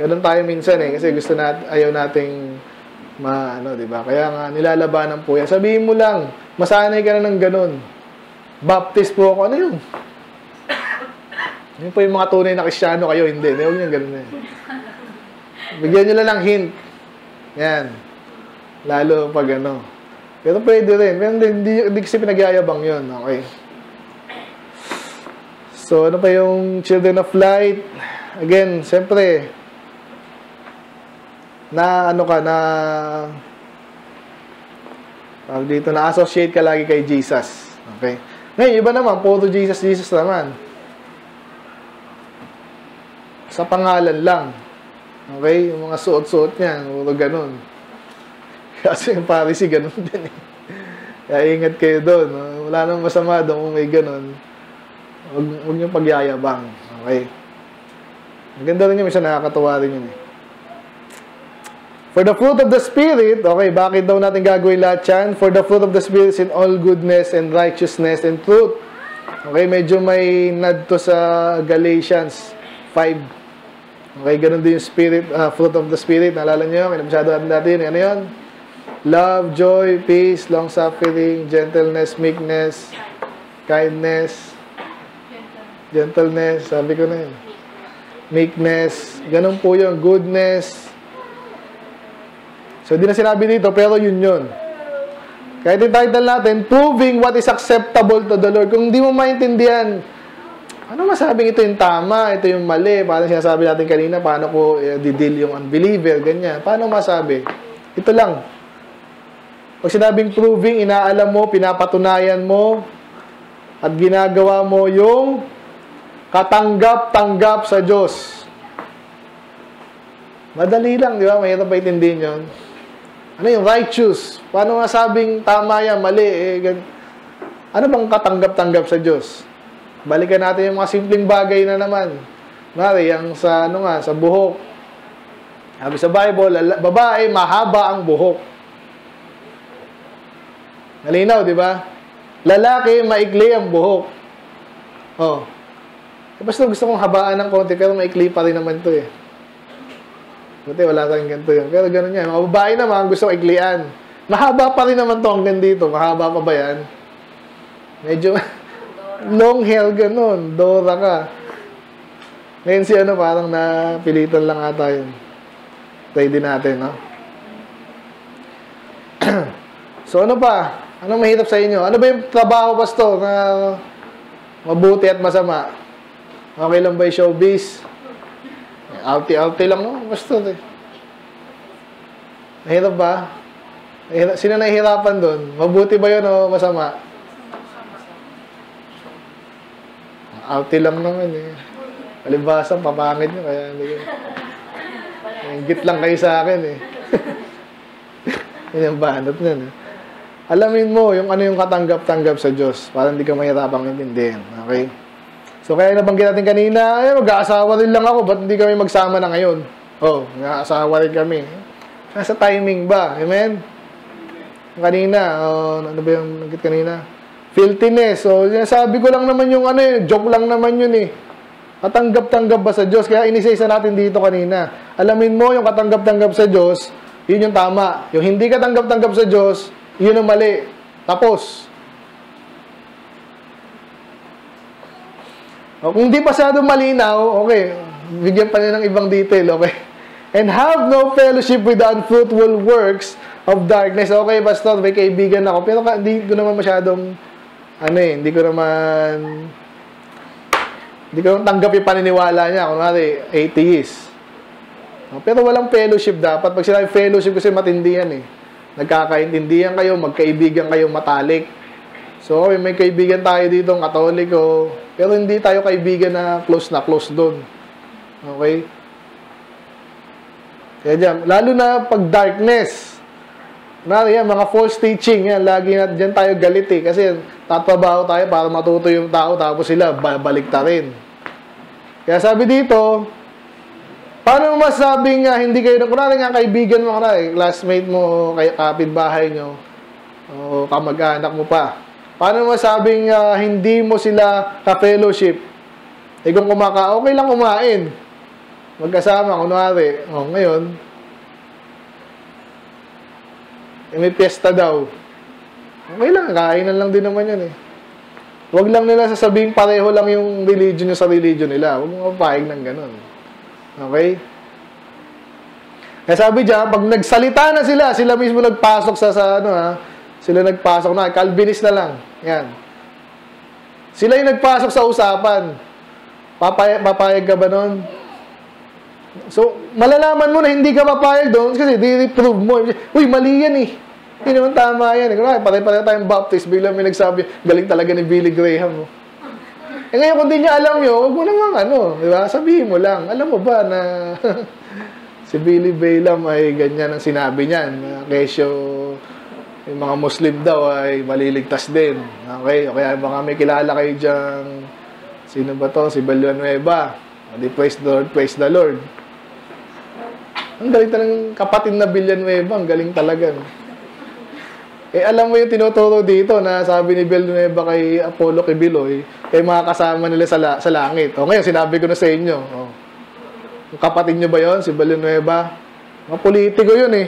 Ganun tayo minsan eh, kasi gusto natin, ayaw nating diba? Kaya nga, nilalabanan po yan. Sabihin mo lang, masanay ka na ng ganun. Baptist po ako. Ano yun? Yun po yung mga tunay na Kristyano kayo. Hindi. Huwag niyang ganun eh. Bigyan nyo lang ng hint. Yan. Lalo pag ano. Pero pwede rin. Hindi kasi pinagyayabang yun. Okay. So, ano pa yung Children of Light? Again, siyempre, na ano ka, na dito, na-associate ka lagi kay Jesus. Okay. Ngayon, iba naman, puro Jesus, Jesus naman. Sa pangalan lang. Okay? Yung mga suot-suot niya, puro ganun. Kasi yung Pharisee, ganun din eh. Kaya ingat kayo doon. Wala namang masama doon kung may ganun. Huwag niyong pagyayabang. Okay? Ang ganda rin yun, minsan nakakatawa rin yun eh. For the fruit of the Spirit, okay, bakit daw natin gagawin lahat yan? For the fruit of the Spirit is in all goodness and righteousness and truth. Okay, medyo may nod to sa Galatians 5. Okay, ganun din yung Spirit, fruit of the Spirit. Naalala nyo, kinabasado natin dati yun. Ano yun? Love, joy, peace, long-suffering, gentleness, meekness, kindness, gentleness, sabi ko na yun. Meekness, ganun po yung goodness. So, hindi na sinabi dito, pero yun yun. Kahit yung title natin, Proving What is Acceptable to the Lord. Kung hindi mo maintindihan, ano masabing ito yung tama, ito yung mali, paano sinasabi natin kanina, paano ko i-deal yung unbeliever, ganyan. Paano masabi? Ito lang. Pag sinabing proving, inaalam mo, pinapatunayan mo, at ginagawa mo yung katanggap-tanggap sa Diyos. Madali lang, di ba? Mahirap ba itindihin yun? Ano yung righteous? Paano masabing tama yan, mali? Ano bang katanggap-tanggap sa Diyos? Balikan natin yung mga simpleng bagay na naman. Mari, yung sa, ano nga, sa buhok. Sabi sa Bible, babae, mahaba ang buhok. Nalinaw, di ba? Lalaki, maikli ang buhok. Oh. Basta gusto kong habaan ng konti, pero maikli pa rin naman ito eh. Buti, wala tayong ganito yun. Pero gano'n yan. Mga babae naman, gusto kong iklian. Mahaba pa rin naman ito hanggang dito. Mahaba pa ba yan? Medyo long hair gano'n. Dora ka. Ngayon si ano, parang napilitan lang ata yun. Try din natin, no? So, ano pa? Anong mahirap sa inyo? Ano ba yung trabaho, Pastor, na mabuti at masama? Okay lang ba yung showbiz? Outy-outy lang, no? Basta, eh. Nahirap ba? Sino nahihirapan doon? Mabuti ba yun o masama? Outy lang naman, eh. Palibasa, papangit nyo, kaya hindi yun. Nanggit lang kayo sa akin, eh. Yan ang banat nun, eh. Alamin mo yung ano yung katanggap-tanggap sa Diyos para hindi ka mahirapang intindihin. Okay? So, kaya nabanggit natin kanina, eh, mag-aasawa rin lang ako, ba't hindi kami magsama na ngayon? Oh, mag-aasawa rin kami. Nasa timing ba? Amen? Kanina, oh, ano ba yung nagkit kanina? Filthiness. So, sabi ko lang naman yung ano eh, joke lang naman yun eh. Katanggap-tanggap ba sa Diyos? Kaya inisaysa natin dito kanina. Alamin mo yung katanggap-tanggap sa Diyos, yun yung tama. Yung hindi katanggap-tanggap sa Diyos, yun ang mali. Tapos, o, kung di pasyado malinaw, okay, bigyan pa niya ng ibang detail, okay? And have no fellowship with the unfruitful works of darkness. Okay, Pastor, may kaibigan ako. Pero hindi ko naman masyadong, ano eh, hindi ko naman tanggap yung paniniwala niya. Kunwari, atheist. Pero walang fellowship dapat. Pag sinabi fellowship, kasi matindihan eh. Nagkakaintindihan kayo, magkaibigan kayo, matalik. So, okay, may kaibigan tayo dito, Katoliko. Pero hindi tayo kaibigan na close doon. Okay? Kaya dyan, lalo na pag darkness. Yan, mga false teaching. Yan, lagi na dyan tayo galit eh. Kasi tatabaho tayo para matuto yung tao, tapos sila baliktarin. Kaya sabi dito, paano masabing hindi kayo, kunwari nga kaibigan mo, classmate mo, kapitbahay nyo, o kamag-anak mo pa. Paano masabing hindi mo sila ka-fellowship? Eh kung okay lang kumain. Magkasama, kunwari. O, ngayon, eh, may piyesta daw. Okay lang, kainan lang din naman yan eh. Huwag lang nila sasabing pareho lang yung religion nyo sa religion nila. Huwag mong mapahig ng ganun. Okay? Eh sabi diyan, pag nagsalita na sila, sila mismo nagpasok sa ano ha. Sila nagpasok na, Calvinist na lang. Yan. Sila yung nagpasok sa usapan. Papayag ka ba nun? So, malalaman mo na hindi ka papayag doon kasi di-reprove mo. Uy, mali yan eh. Hindi naman tama yan. Pare-pare tayong Baptist. Bigla may nagsabi, galing talaga ni Billy Graham. Oh. Eh ngayon, kung di niya alam yun, huwag mo namang ano, di ba? Sabihin mo lang, alam mo ba na si Billy Baylam ay ganyan ang sinabi niyan. Kesyo, yung mga Muslim daw ay maliligtas din. Okay? O kaya baka may kilala kayo dyan. Sino ba to? Si Villanueva. Di praise the Lord, praise the Lord. Ang galing talagang kapatid na Villanueva. Ang galing talaga. Eh, alam mo yung tinuturo dito na sabi ni Villanueva kay Apollo Kibiloy, kay mga kasama nila sa langit. O ngayon, sinabi ko na sa inyo. O, kapatid nyo ba yon si Villanueva? Mga politiko yun eh.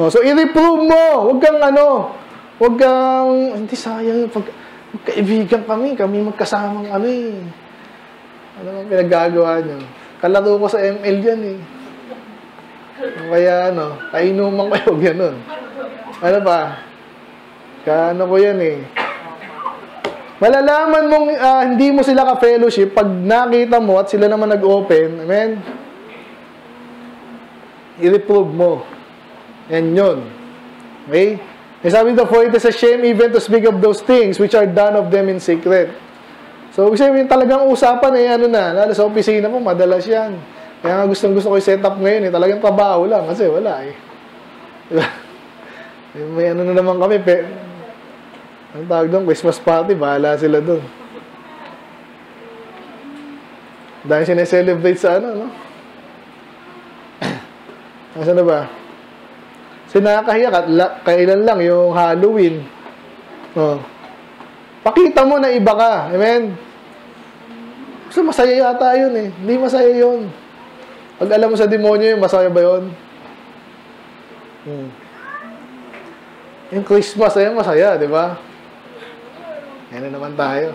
O, so, i-reprove mo. Huwag kang ano. Huwag kang, hindi sayang pag... Kaibigan kami magkasamang ano eh. Ano ang pinagagawa niyo? Kalaro ko sa ML yan eh. Kaya ano, kainuman kayo, gano'n. Ano ba? Kano ko yan eh. Malalaman mong hindi mo sila ka-fellowship pag nakita mo at sila naman nag-open. Amen? I-reprove mo. Yan yun. Okay? Eh, sabi dito, for it is a shame even to speak of those things which are done of them in secret. So, kasi yung talagang usapan eh, ano na, lalo sa opisina mo, madalas yan. Kaya nga gustong-gusto ko yung setup ngayon eh, talagang trabaho lang kasi wala eh. Diba? May ano na naman kami, ang tawag doon, Christmas party, bahala sila doon. Dahil sineselebrate sa ano, no? Asa na ba? Sinakahiya ka, kailan lang yung Halloween. Oh. Pakita mo na iba ka. Amen? Kasi masaya yata yun eh. Hindi masaya yun. Pag alam mo sa demonyo yun, masaya ba yun? Yung Christmas ay masaya, di ba? Yan na naman tayo.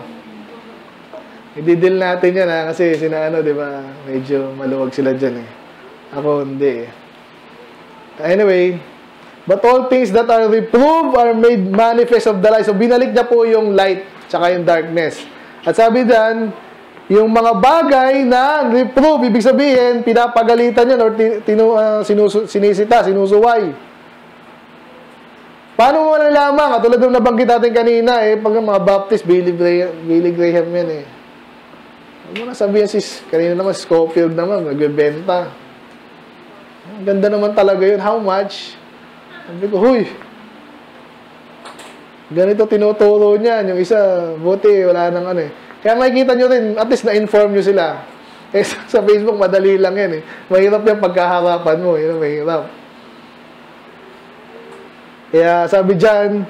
I-deal natin yan ha, kasi sinaano, di ba? Medyo maluwag sila dyan eh. Ako hindi eh. Anyway, but all things that are reproved are made manifest of the light. So, binalik niya po yung light tsaka yung darkness. At sabi dan, yung mga bagay na reproved, ibig sabihin, pinapagalitan yan or sinisita, sinusuway. Paano mo nalaman? Katulad ng nabanggit natin kanina, eh, pag mga Baptist, Billy Graham yan eh. Huwag mo na sabihin, sis, kanina naman, Scofield naman, nagbebenta. Ang ganda naman talaga yun. How much? Sabi ko, huy, ganito tinuturo niyan. Yung isa, buti, wala nang ano eh. Kaya makikita nyo rin, at least na-inform nyo sila. Eh, sa Facebook, madali lang yan eh. Mahirap yung pagkaharapan mo. Yun, mahirap. Kaya sabi dyan,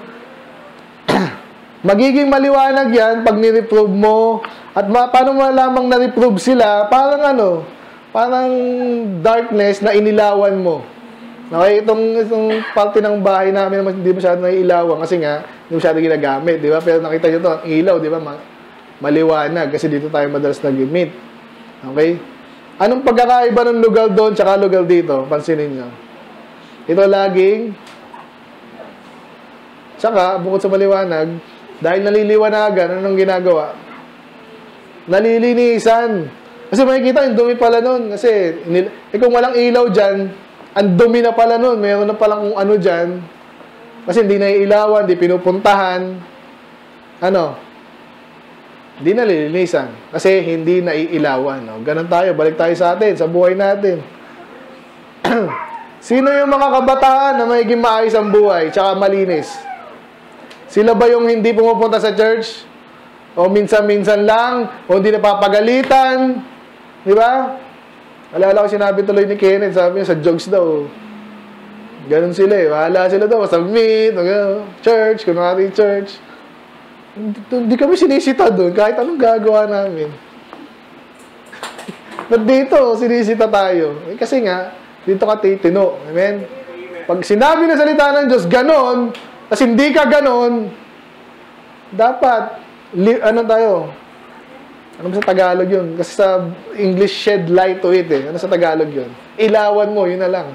magiging maliwanag yan pag ni-reprove mo. At paano mo lamang na-reprove sila? Parang ano, parang darkness na inilawan mo. Okay, itong parte ng bahay namin hindi masyado naiilawan kasi nga hindi masyado ginagamit, di ba? Pero nakita nyo ito, ang ilaw, di ba? Maliwanag kasi dito tayo madalas nag-meet. Okay? Anong pagkakaiba ng lugar doon tsaka lugar dito? Pansinin nyo. Ito laging tsaka, bukod sa maliwanag, dahil naliliwanagan, anong ginagawa? Nalilinisan. Kasi makikita, yung dumi pala nun. Kasi, kung walang ilaw dyan, ang dumi na pala nun. Mayroon na palang kung ano dyan. Kasi hindi naiilawan, hindi pinupuntahan. Ano? Hindi nalilinisan. Kasi hindi naiilawan. No? Ganun tayo. Balik tayo sa atin, sa buhay natin. Sino yung mga kabataan na magiging maayos ang buhay tsaka malinis? Sila ba yung hindi pumupunta sa church? O minsan-minsan lang? O hindi napapagalitan? Di ba? Alala ko sinabi tuloy ni Kenneth, sabi niya sa jogs daw. Ganun sila eh. Wala sila daw. Submit. Church. Kunwari church. Hindi kami sinisita doon. Kahit anong gagawa namin. But dito, sinisita tayo. Eh, kasi nga, dito ka titino. Amen? Pag sinabi na salita ng Diyos, ganun, kasi hindi ka ganun, dapat, ano tayo? Ano sa Tagalog yun? Kasi sa English, shed light to it eh. Ano sa Tagalog yun? Ilawan mo, yun na lang.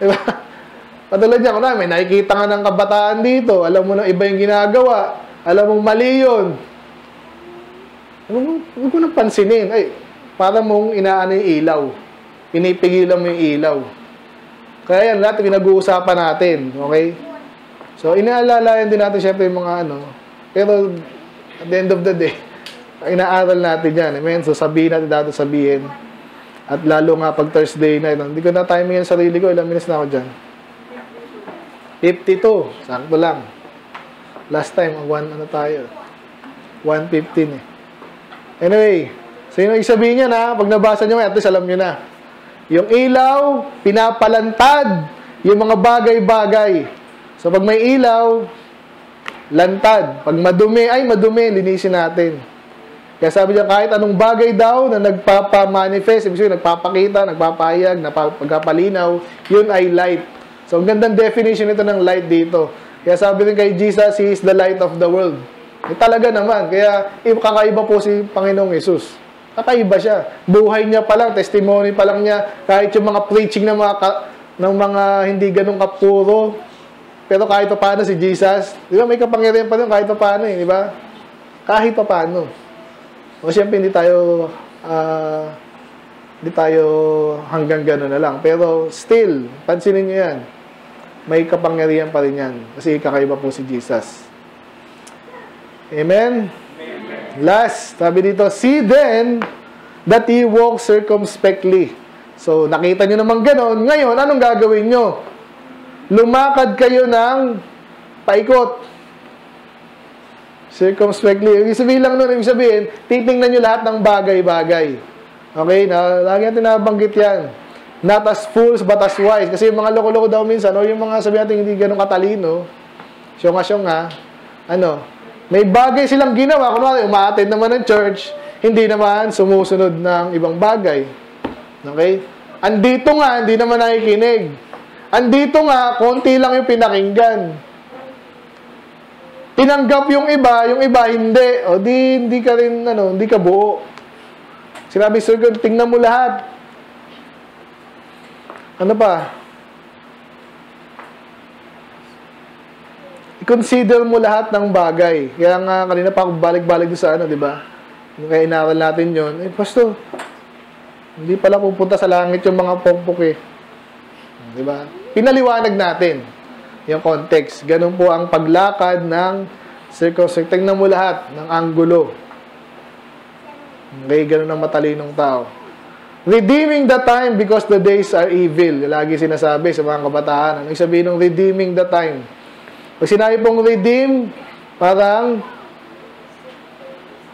Diba? Patulad niya, kunwari, may nakikita nga ng kabataan dito. Alam mo na iba yung ginagawa. Alam mong mali yun. Huwag ko nang pansinin. Ay, para mong inaano yung ilaw. Pinipigilan mo yung ilaw. Kaya yan, lahat pinag-uusapan natin. Okay? So, inaalalayan din natin syempre yung mga ano. Pero, at the end of the day, inaaral natin yan. Amen? So, sabihin natin dapat sabihin. At lalo nga pag Thursday na, hindi ko na timing yan sarili ko. Ilang minutes na ako dyan? 52. Sakto lang. Last time, ano tayo? 1:15 eh. Anyway, so yun ang isabihin niya na, pag nabasa niyo, at least alam niyo na. Yung ilaw, pinapalantad yung mga bagay-bagay. So, pag may ilaw, lantad. Pag madumi, ay madumi, linisin natin. Kaya sabi niya, kahit anong bagay daw na nagpapamanifest, ibig sabihin, nagpapakita, nagpapahayag, nagpapalinaw, yun ay light. So, ang gandang definition nito ng light dito. Kaya sabi din kay Jesus, He is the light of the world. Eh, talaga naman. Kaya, kakaiba po si Panginoong Yesus. Kakaiba siya. Buhay niya pa lang, testimony pa lang niya, kahit yung mga preaching ng mga hindi ganun kapuro. Pero kahit pa paano si Jesus, di ba, may kapangyarihan pa rin, kahit pa paano eh, di ba? Kahit pa paano. O siyempre, hindi tayo hanggang gano'n na lang. Pero still, pansinin nyo yan. May kapangyarihan pa rin yan. Kasi kakaiba po si Jesus. Amen? Amen. Last, sabi dito, see then that he walks circumspectly. So, nakita nyo naman gano'n. Ngayon, anong gagawin nyo? Lumakad kayo ng paikot. Circumspectly. Ibig sabihin lang nun, ibig sabihin, titingnan nyo lahat ng bagay-bagay. Okay? Lagi natin nabanggit yan. Not as fools, but as wise. Kasi yung mga loko-loko daw minsan, o yung mga sabi natin hindi ganun katalino, syonga-syonga, ano, may bagay silang ginawa. Kunwari, umaattend naman ng church, hindi naman sumusunod ng ibang bagay. Okay? Andito nga, hindi naman nakikinig. Andito nga, konti lang yung pinakinggan. Tinanggap yung iba hindi. O di, hindi ka rin, ano, hindi ka buo. Sinabi, Sir God, tingnan mo lahat. Ano pa? I-consider mo lahat ng bagay. Kaya nga, kanina pa ako balik-balik sa ano, di ba? Kaya inaral natin yun. Eh, pasto, hindi pala pupunta sa langit yung mga pokpok eh. Di ba? Pinaliwanag natin yung context. Ganun po ang paglakad ng circumspect. Tingnan mo lahat ng anggulo. Okay, ganun ang matalinong tao. Redeeming the time because the days are evil. Lagi sinasabi sa mga kabataan. Ano yung sabihin ng redeeming the time? Pag sinabi pong redeem, parang,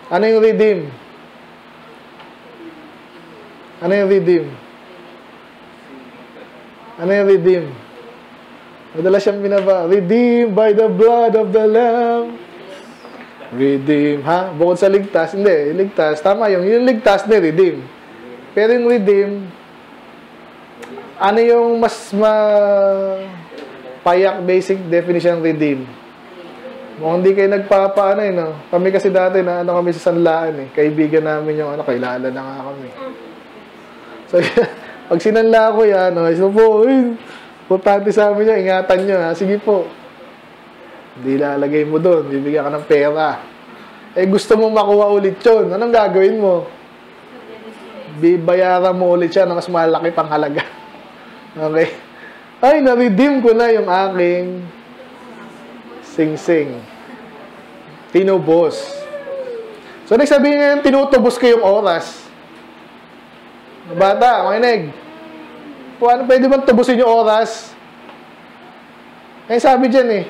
ano yung redeem? Ano yung redeem? Ano yung redeem? Madalas siyang binaba. Redeemed by the blood of the Lamb. Redeemed. Ha? Bukod sa ligtas. Hindi. Ligtas. Tama yung. Yung ligtas na redeem. Pero yung redeem, ano yung mas payak basic definition ng redeem? Mukhang hindi kayo nagpapaano eh, no? Kami kasi dati na ano kami sa sanlaan eh. Kaibigan namin yung ano, kailala na nga kami. So, pag sinanla ko yan, no? So po, importante sa amin niya, ingatan niyo ha. Sige po. Hindi lalagay mo doon. Bibigyan ka ng pera. Eh, gusto mo makuha ulit yun. Anong gagawin mo? Bibayaran mo ulit siya ng mas malaki pang halaga. Okay? Ay, na-redeem ko na yung aking sing-sing. Tinubos. So, nagsabihin niya yung tinutubos ko yung oras. Bata, makinig. O ano, pwede bang tubusin yung oras? Eh, sabi dyan eh.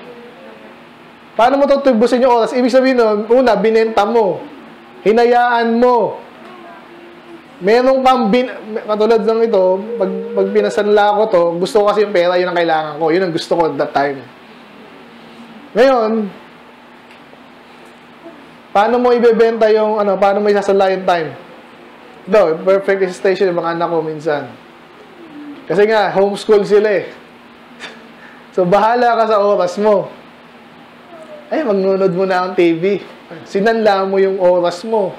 Paano mo tubusin yung oras? Ibig sabihin nun, una, binenta mo. Hinayaan mo. Merong kang katulad ng ito, pag pinasanla ko to, gusto ko kasi yung pera, yun ang kailangan ko. Yun ang gusto ko at that time. Ngayon, paano mo ibebenta yung, ano, paano mo isasanla yung time? No, perfect hesitation yung mga anak ko minsan. Kasi nga, homeschool sila eh. So, bahala ka sa oras mo. Ay, magnunod mo na ang TV. Sinanla mo yung oras mo.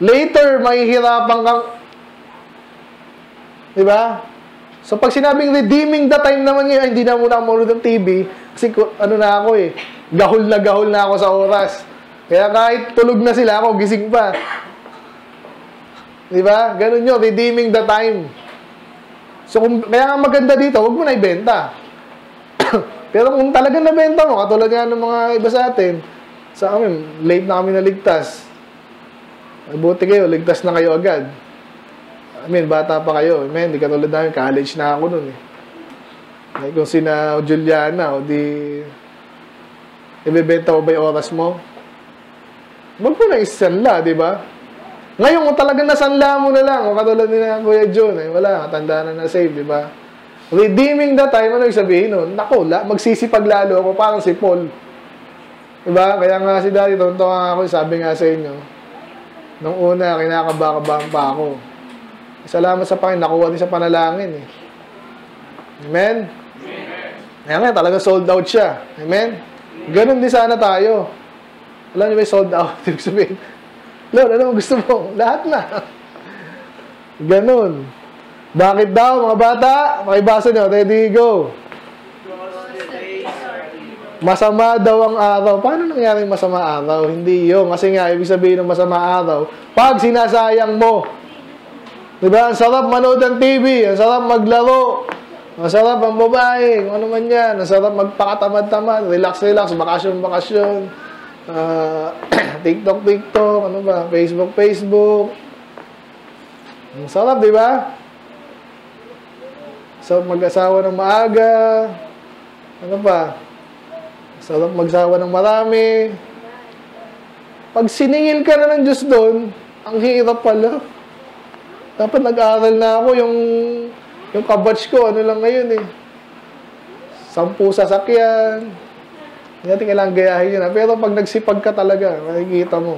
Later, mahihirapan kang, di ba? So, pag sinabing redeeming the time naman yun, hindi na muna ako manood ng TV. Kasi, ano na ako eh, gahol na ako sa oras. Kaya kahit tulog na sila ako, gising pa. Di ba? Ganun yun, redeeming the time. So, kung, kaya nga maganda dito, huwag mo na ibenta. Pero kung talagang nabenta mo, katulad nga ng mga iba sa atin, sa amin, late na kami naligtas. Buti kayo, ligtas na kayo agad. I mean, bata pa kayo. I mean, hindi katulad namin, college na ako nun eh. Like, kung sina Juliana, o di, ibibenta mo ba yung oras mo? Huwag mo na isanla, di ba? Ngayon, kung talagang nasanla mo na lang, o katulad ni na Kuya John, eh, wala, matanda na na-save, di ba? Redeeming the time, ano yung sabihin nun? Naku, magsisipag lalo ako, parang si Paul. Diba? Kaya nga si Daddy, tonto nga ako, sabi nga sa inyo, nung una, kinakabakabahan pa ako. Salamat sa Panginoon, nakuha din sa panalangin eh. Amen? Kaya nga, talaga sold out siya. Amen? Ganun din sana tayo. Alam niyo ba, sold out, ibig sabihin? Lord, ano gusto mo? Lahat na. Ganun. Bakit daw, mga bata? Pakibasa nyo. Ready, go. Masama daw ang araw. Paano nangyari masama araw? Hindi yun. Kasi nga, ibig sabihin ng masama araw, pag sinasayang mo. Diba? Ang sarap manood ng TV. Ang sarap maglaro. Ang sarap ang babae. Ano man yan. Ang sarap magpakatamad-tamad. Relax, relax. Bakasyon, bakasyon. TikTok, TikTok. Ano ba? Facebook, Facebook. Ang sarap, diba? Sarap mag-asawa ng maaga. Ano pa? Sarap mag-asawa ng marami. Pag siningil ka na ng Diyos doon, ang hirap pala. Dapat nag-aaral na ako yung kabatch ko. Ano lang ngayon eh. 10 sasakyan. Hindi natin kailangang gayahin yun. Pero pag nagsipag ka talaga, makikita mo.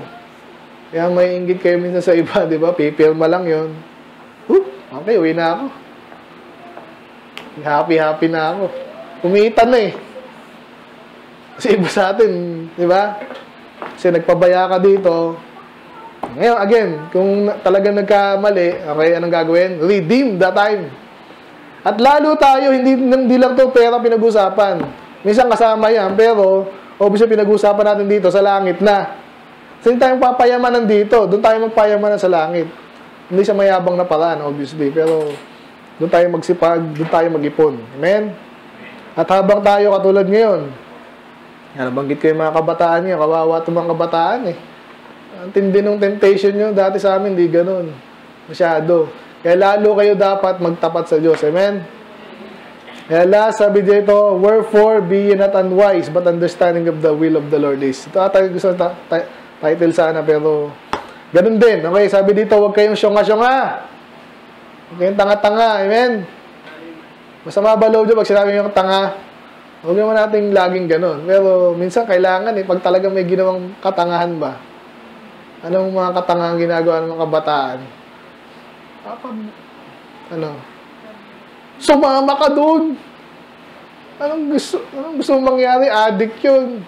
Kaya may inggit kayo minsan sa iba, di ba? Pipirma lang yun. Okay, uwi na ako. Happy-happy na ako. Kumita na eh. Kasi iba sa atin, di ba? Kasi nagpabaya ka dito. Ngayon, again, kung talagang nagkamali, okay, anong gagawin? Redeem the time. At lalo tayo, hindi lang ito pera pinag-usapan. Minsan kasama yan, pero obviously pinag-usapan natin dito sa langit na. Kasi tayong papayamanan dito, doon tayo magpayamanan sa langit. Hindi sa mayabang na paraan, obviously, pero doon tayo magsipag, doon tayo mag-ipon. Amen? At habang tayo katulad ngayon, nabanggit ko yung mga kabataan niya, kawawa itong mga kabataan eh. Ang tindi ng temptation nyo, dati sa amin, di ganun. Masyado. Kaya lalo kayo dapat magtapat sa Diyos. Amen? Kaya last, sabi dito, wherefore be ye not unwise, but understanding of the will of the Lord is. Ito ata yung gusto na title sana, pero ganun din. Okay, sabi dito, huwag kayong syonga-syonga. Okay, yung tanga-tanga. Amen? Masama ba loob dyan pag sinabi yung tanga? Huwag naman natin laging ganun. Pero minsan kailangan eh, pag talaga may ginawang katangahan ba? Anong mga katangahan ginagawa ng mga kabataan? Ano? Sumama ka doon! Anong gusto mong mangyari? Addict yun.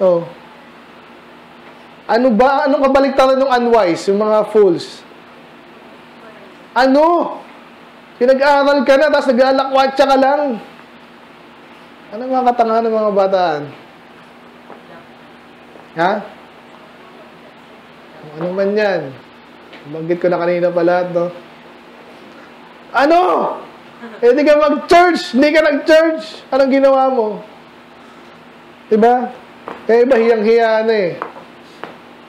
Oh. Ano ba? Anong kabaliktaran ng unwise? Yung mga fools. Ano? Pinag-aaral ka na, tapos nag-alakwatsa ka lang. Ano mga katangahan ng mga bataan? Ha? Ano man yan? Banggit ko na kanina pa lahat, no? Ano? Eh, di ka mag-church! Di ka nag-church! Anong ginawa mo? Diba? Kaya iba, hiyang-hiya na eh.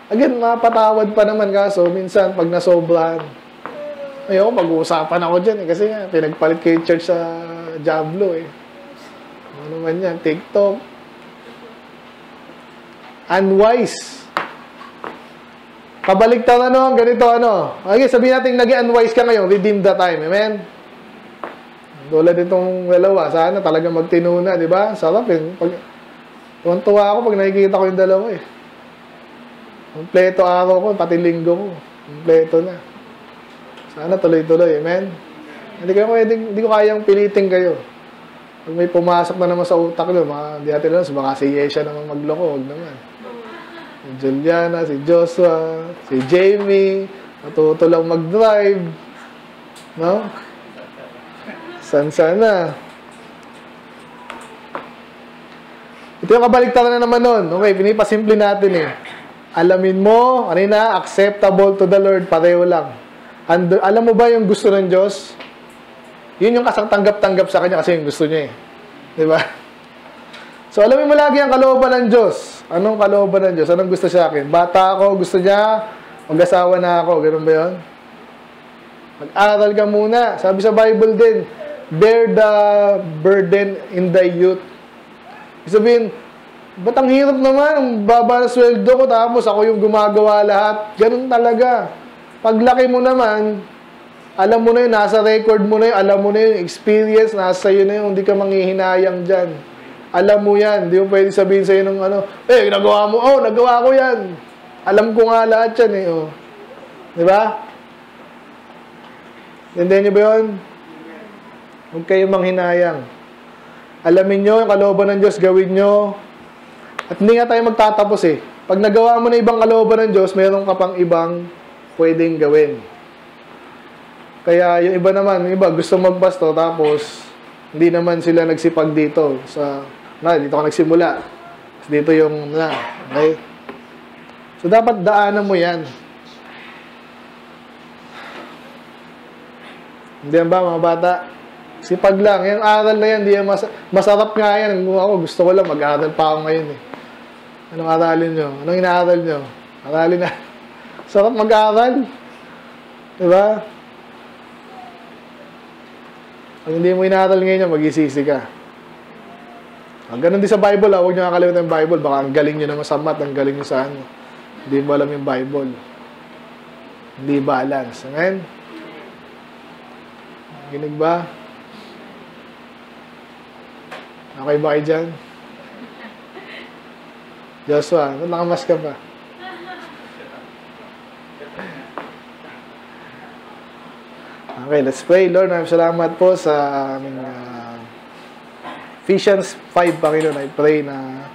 Again, mapatawad pa naman kaso, minsan, pag nasobrahan, ayoko, mag-uusapan ako dyan eh, kasi nga, pinagpalit kayo church sa Diablo eh. Ano man yan, TikTok. Unwise. Kabaligtaran ano, ganito ano. Okay, sabihin natin, naging unwise ka ngayon, redeem the time, amen? Tulad itong dalawa, sana talaga magtinuna, di ba? Sarap eh. Tuwan-tuwa ako pag nakikita ko yung dalawa eh. Kompleto araw ko, pati linggo ko. Kompleto na. Sana tuloy-tuloy. Amen? Hindi ko kayang piliting kayo. Pag may pumasok na naman sa utak nyo, hindi natin alam, baka si Yesha naman magloko. Huwag naman. si Juliana, si Joshua, si Jamie, natuto lang mag-drive, no? San-sana. Ito yung kabaliktaran na naman nun. Okay, pinipasimple natin eh. Alamin mo, kanina, acceptable to the Lord, pareho lang. And, alam mo ba yung gusto ng Diyos? Yun yung kasang tanggap-tanggap sa Kanya kasi yung gusto niya eh. Diba? So, alamin mo lagi ang kalooban ng Diyos. Anong kalooban ng Diyos? Anong gusto sa akin? Bata ako, gusto niya, mag-asawa na ako. Ganun ba yun? Mag-aral ka muna. Sabi sa Bible din, bear the burden in the youth. Sabihin, ba't ang hirap naman? Ang baba na sweldo ko, tapos ako yung gumagawa lahat. Ganun talaga. Paglaki mo naman, alam mo na yun, nasa record mo na yun, alam mo na yung experience, nasa yun na yun, hindi ka manghihinayang dyan. Alam mo yan, hindi mo pwede sabihin sa'yo ng ano, eh, nagawa mo, oh, nagawa ko yan. Alam ko nga lahat yan eh, oh. Diba? Nandiyan niyo ba yun? Huwag kayong manghinayang. Alamin nyo, yung kalooban ng Diyos, gawin nyo. At hindi nga tayo magtatapos eh. Pag nagawa mo na ibang kalooban ng Diyos, mayroon ka pang ibang pwedeng gawin. Kaya yung iba naman, yung iba gusto magpasto, tapos hindi naman sila nagsipag dito. Sa, na, dito ka nagsimula. Tapos dito yung, na, okay? So dapat daanan mo yan. Hindi yan ba mga bata? Sipag lang. Yung aral na yan, masarap nga yan. Ako, gusto ko lang, mag-aral pa ako ngayon eh. Anong aralin nyo? Anong inaaral nyo? Aralin na. Sarap mag-aral. Diba? Pag hindi mo inaaral ngayon, mag-isisi ka. Ang ganun din sa Bible, ha? Huwag nyo kakalimutan yung Bible. Baka ang galing nyo naman sa math, ang galing nyo sa ano. Hindi mo alam yung Bible. Hindi balance. Amen? Ginig ba? Okay ba kayo dyan? Joshua, nakamask ka pa. Okay, let's pray. Lord, maraming salamat po sa aming Ephesians 5, Panginoon. I pray na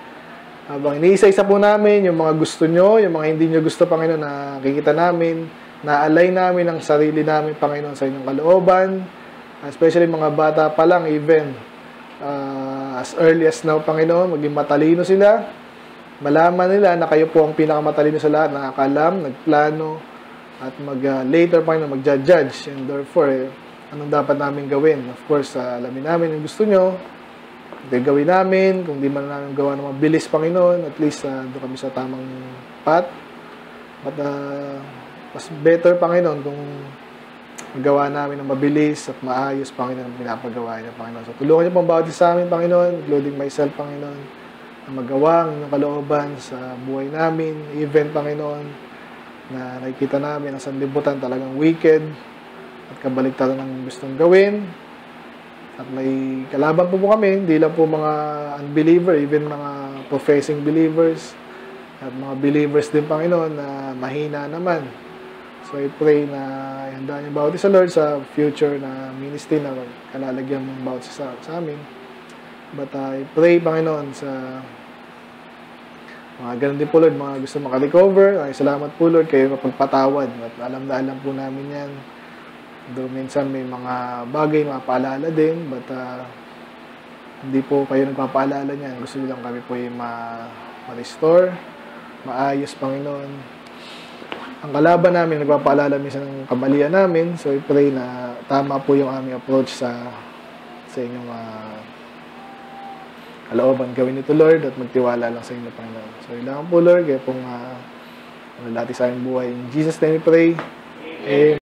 habang iniisa-isa po namin yung mga gusto nyo, yung mga hindi nyo gusto, Panginoon, na nakikita namin, na-align namin ang sarili namin, Panginoon, sa inyong kalooban, especially mga bata pa lang, even as early as now, Panginoon, maging matalino sila. Malaman nila na kayo po ang pinakamatalino sa lahat, nakakalam, nagplano, at later, Panginoon, magja-judge. And therefore, anong dapat namin gawin? Of course, alamin namin yung gusto nyo. Hindi gawin namin. Kung di man namin gawa ng mabilis, Panginoon, at least, doon kami sa tamang path. But, mas better, Panginoon, kung magawa namin ng mabilis at maayos, Panginoon, ang pinapagawa niya, Panginoon. So, tulungan niyo pong bawat isa sa amin, Panginoon, including myself, Panginoon, na magawa ng kalooban sa buhay namin, even, Panginoon, na nakikita namin ang sanlibutan talagang wicked at kabaligtaran ng gustong gawin. At may kalaban po kami, hindi lang po mga unbeliever, even mga professing believers at mga believers din, Panginoon, na mahina naman. So, I pray na ihandaan yung bawat isa, Lord, sa future na ministry na kalalagyan mong bawat isa sa amin. But I pray, Panginoon, sa mga ganun din po, Lord, mga gusto makarecover. Ay, salamat po, Lord, kayo mapagpatawad. At alam na alam po namin yan. Though minsan may mga bagay, mapaalala din, but hindi po kayo nagpapaalala niyan. Gusto nyo lang kami po yung ma-restore, maayos, Panginoon. Ang kalaban namin, nagpapaalala minsan ng kamalian namin. So, I pray na tama po yung aming approach sa inyong kalooban. Gawin ito, Lord, at magtiwala lang sa inyo, Panginoon. So, ilangan po, Lord, kaya pong malati sa aming buhay. In Jesus' name we pray. Amen.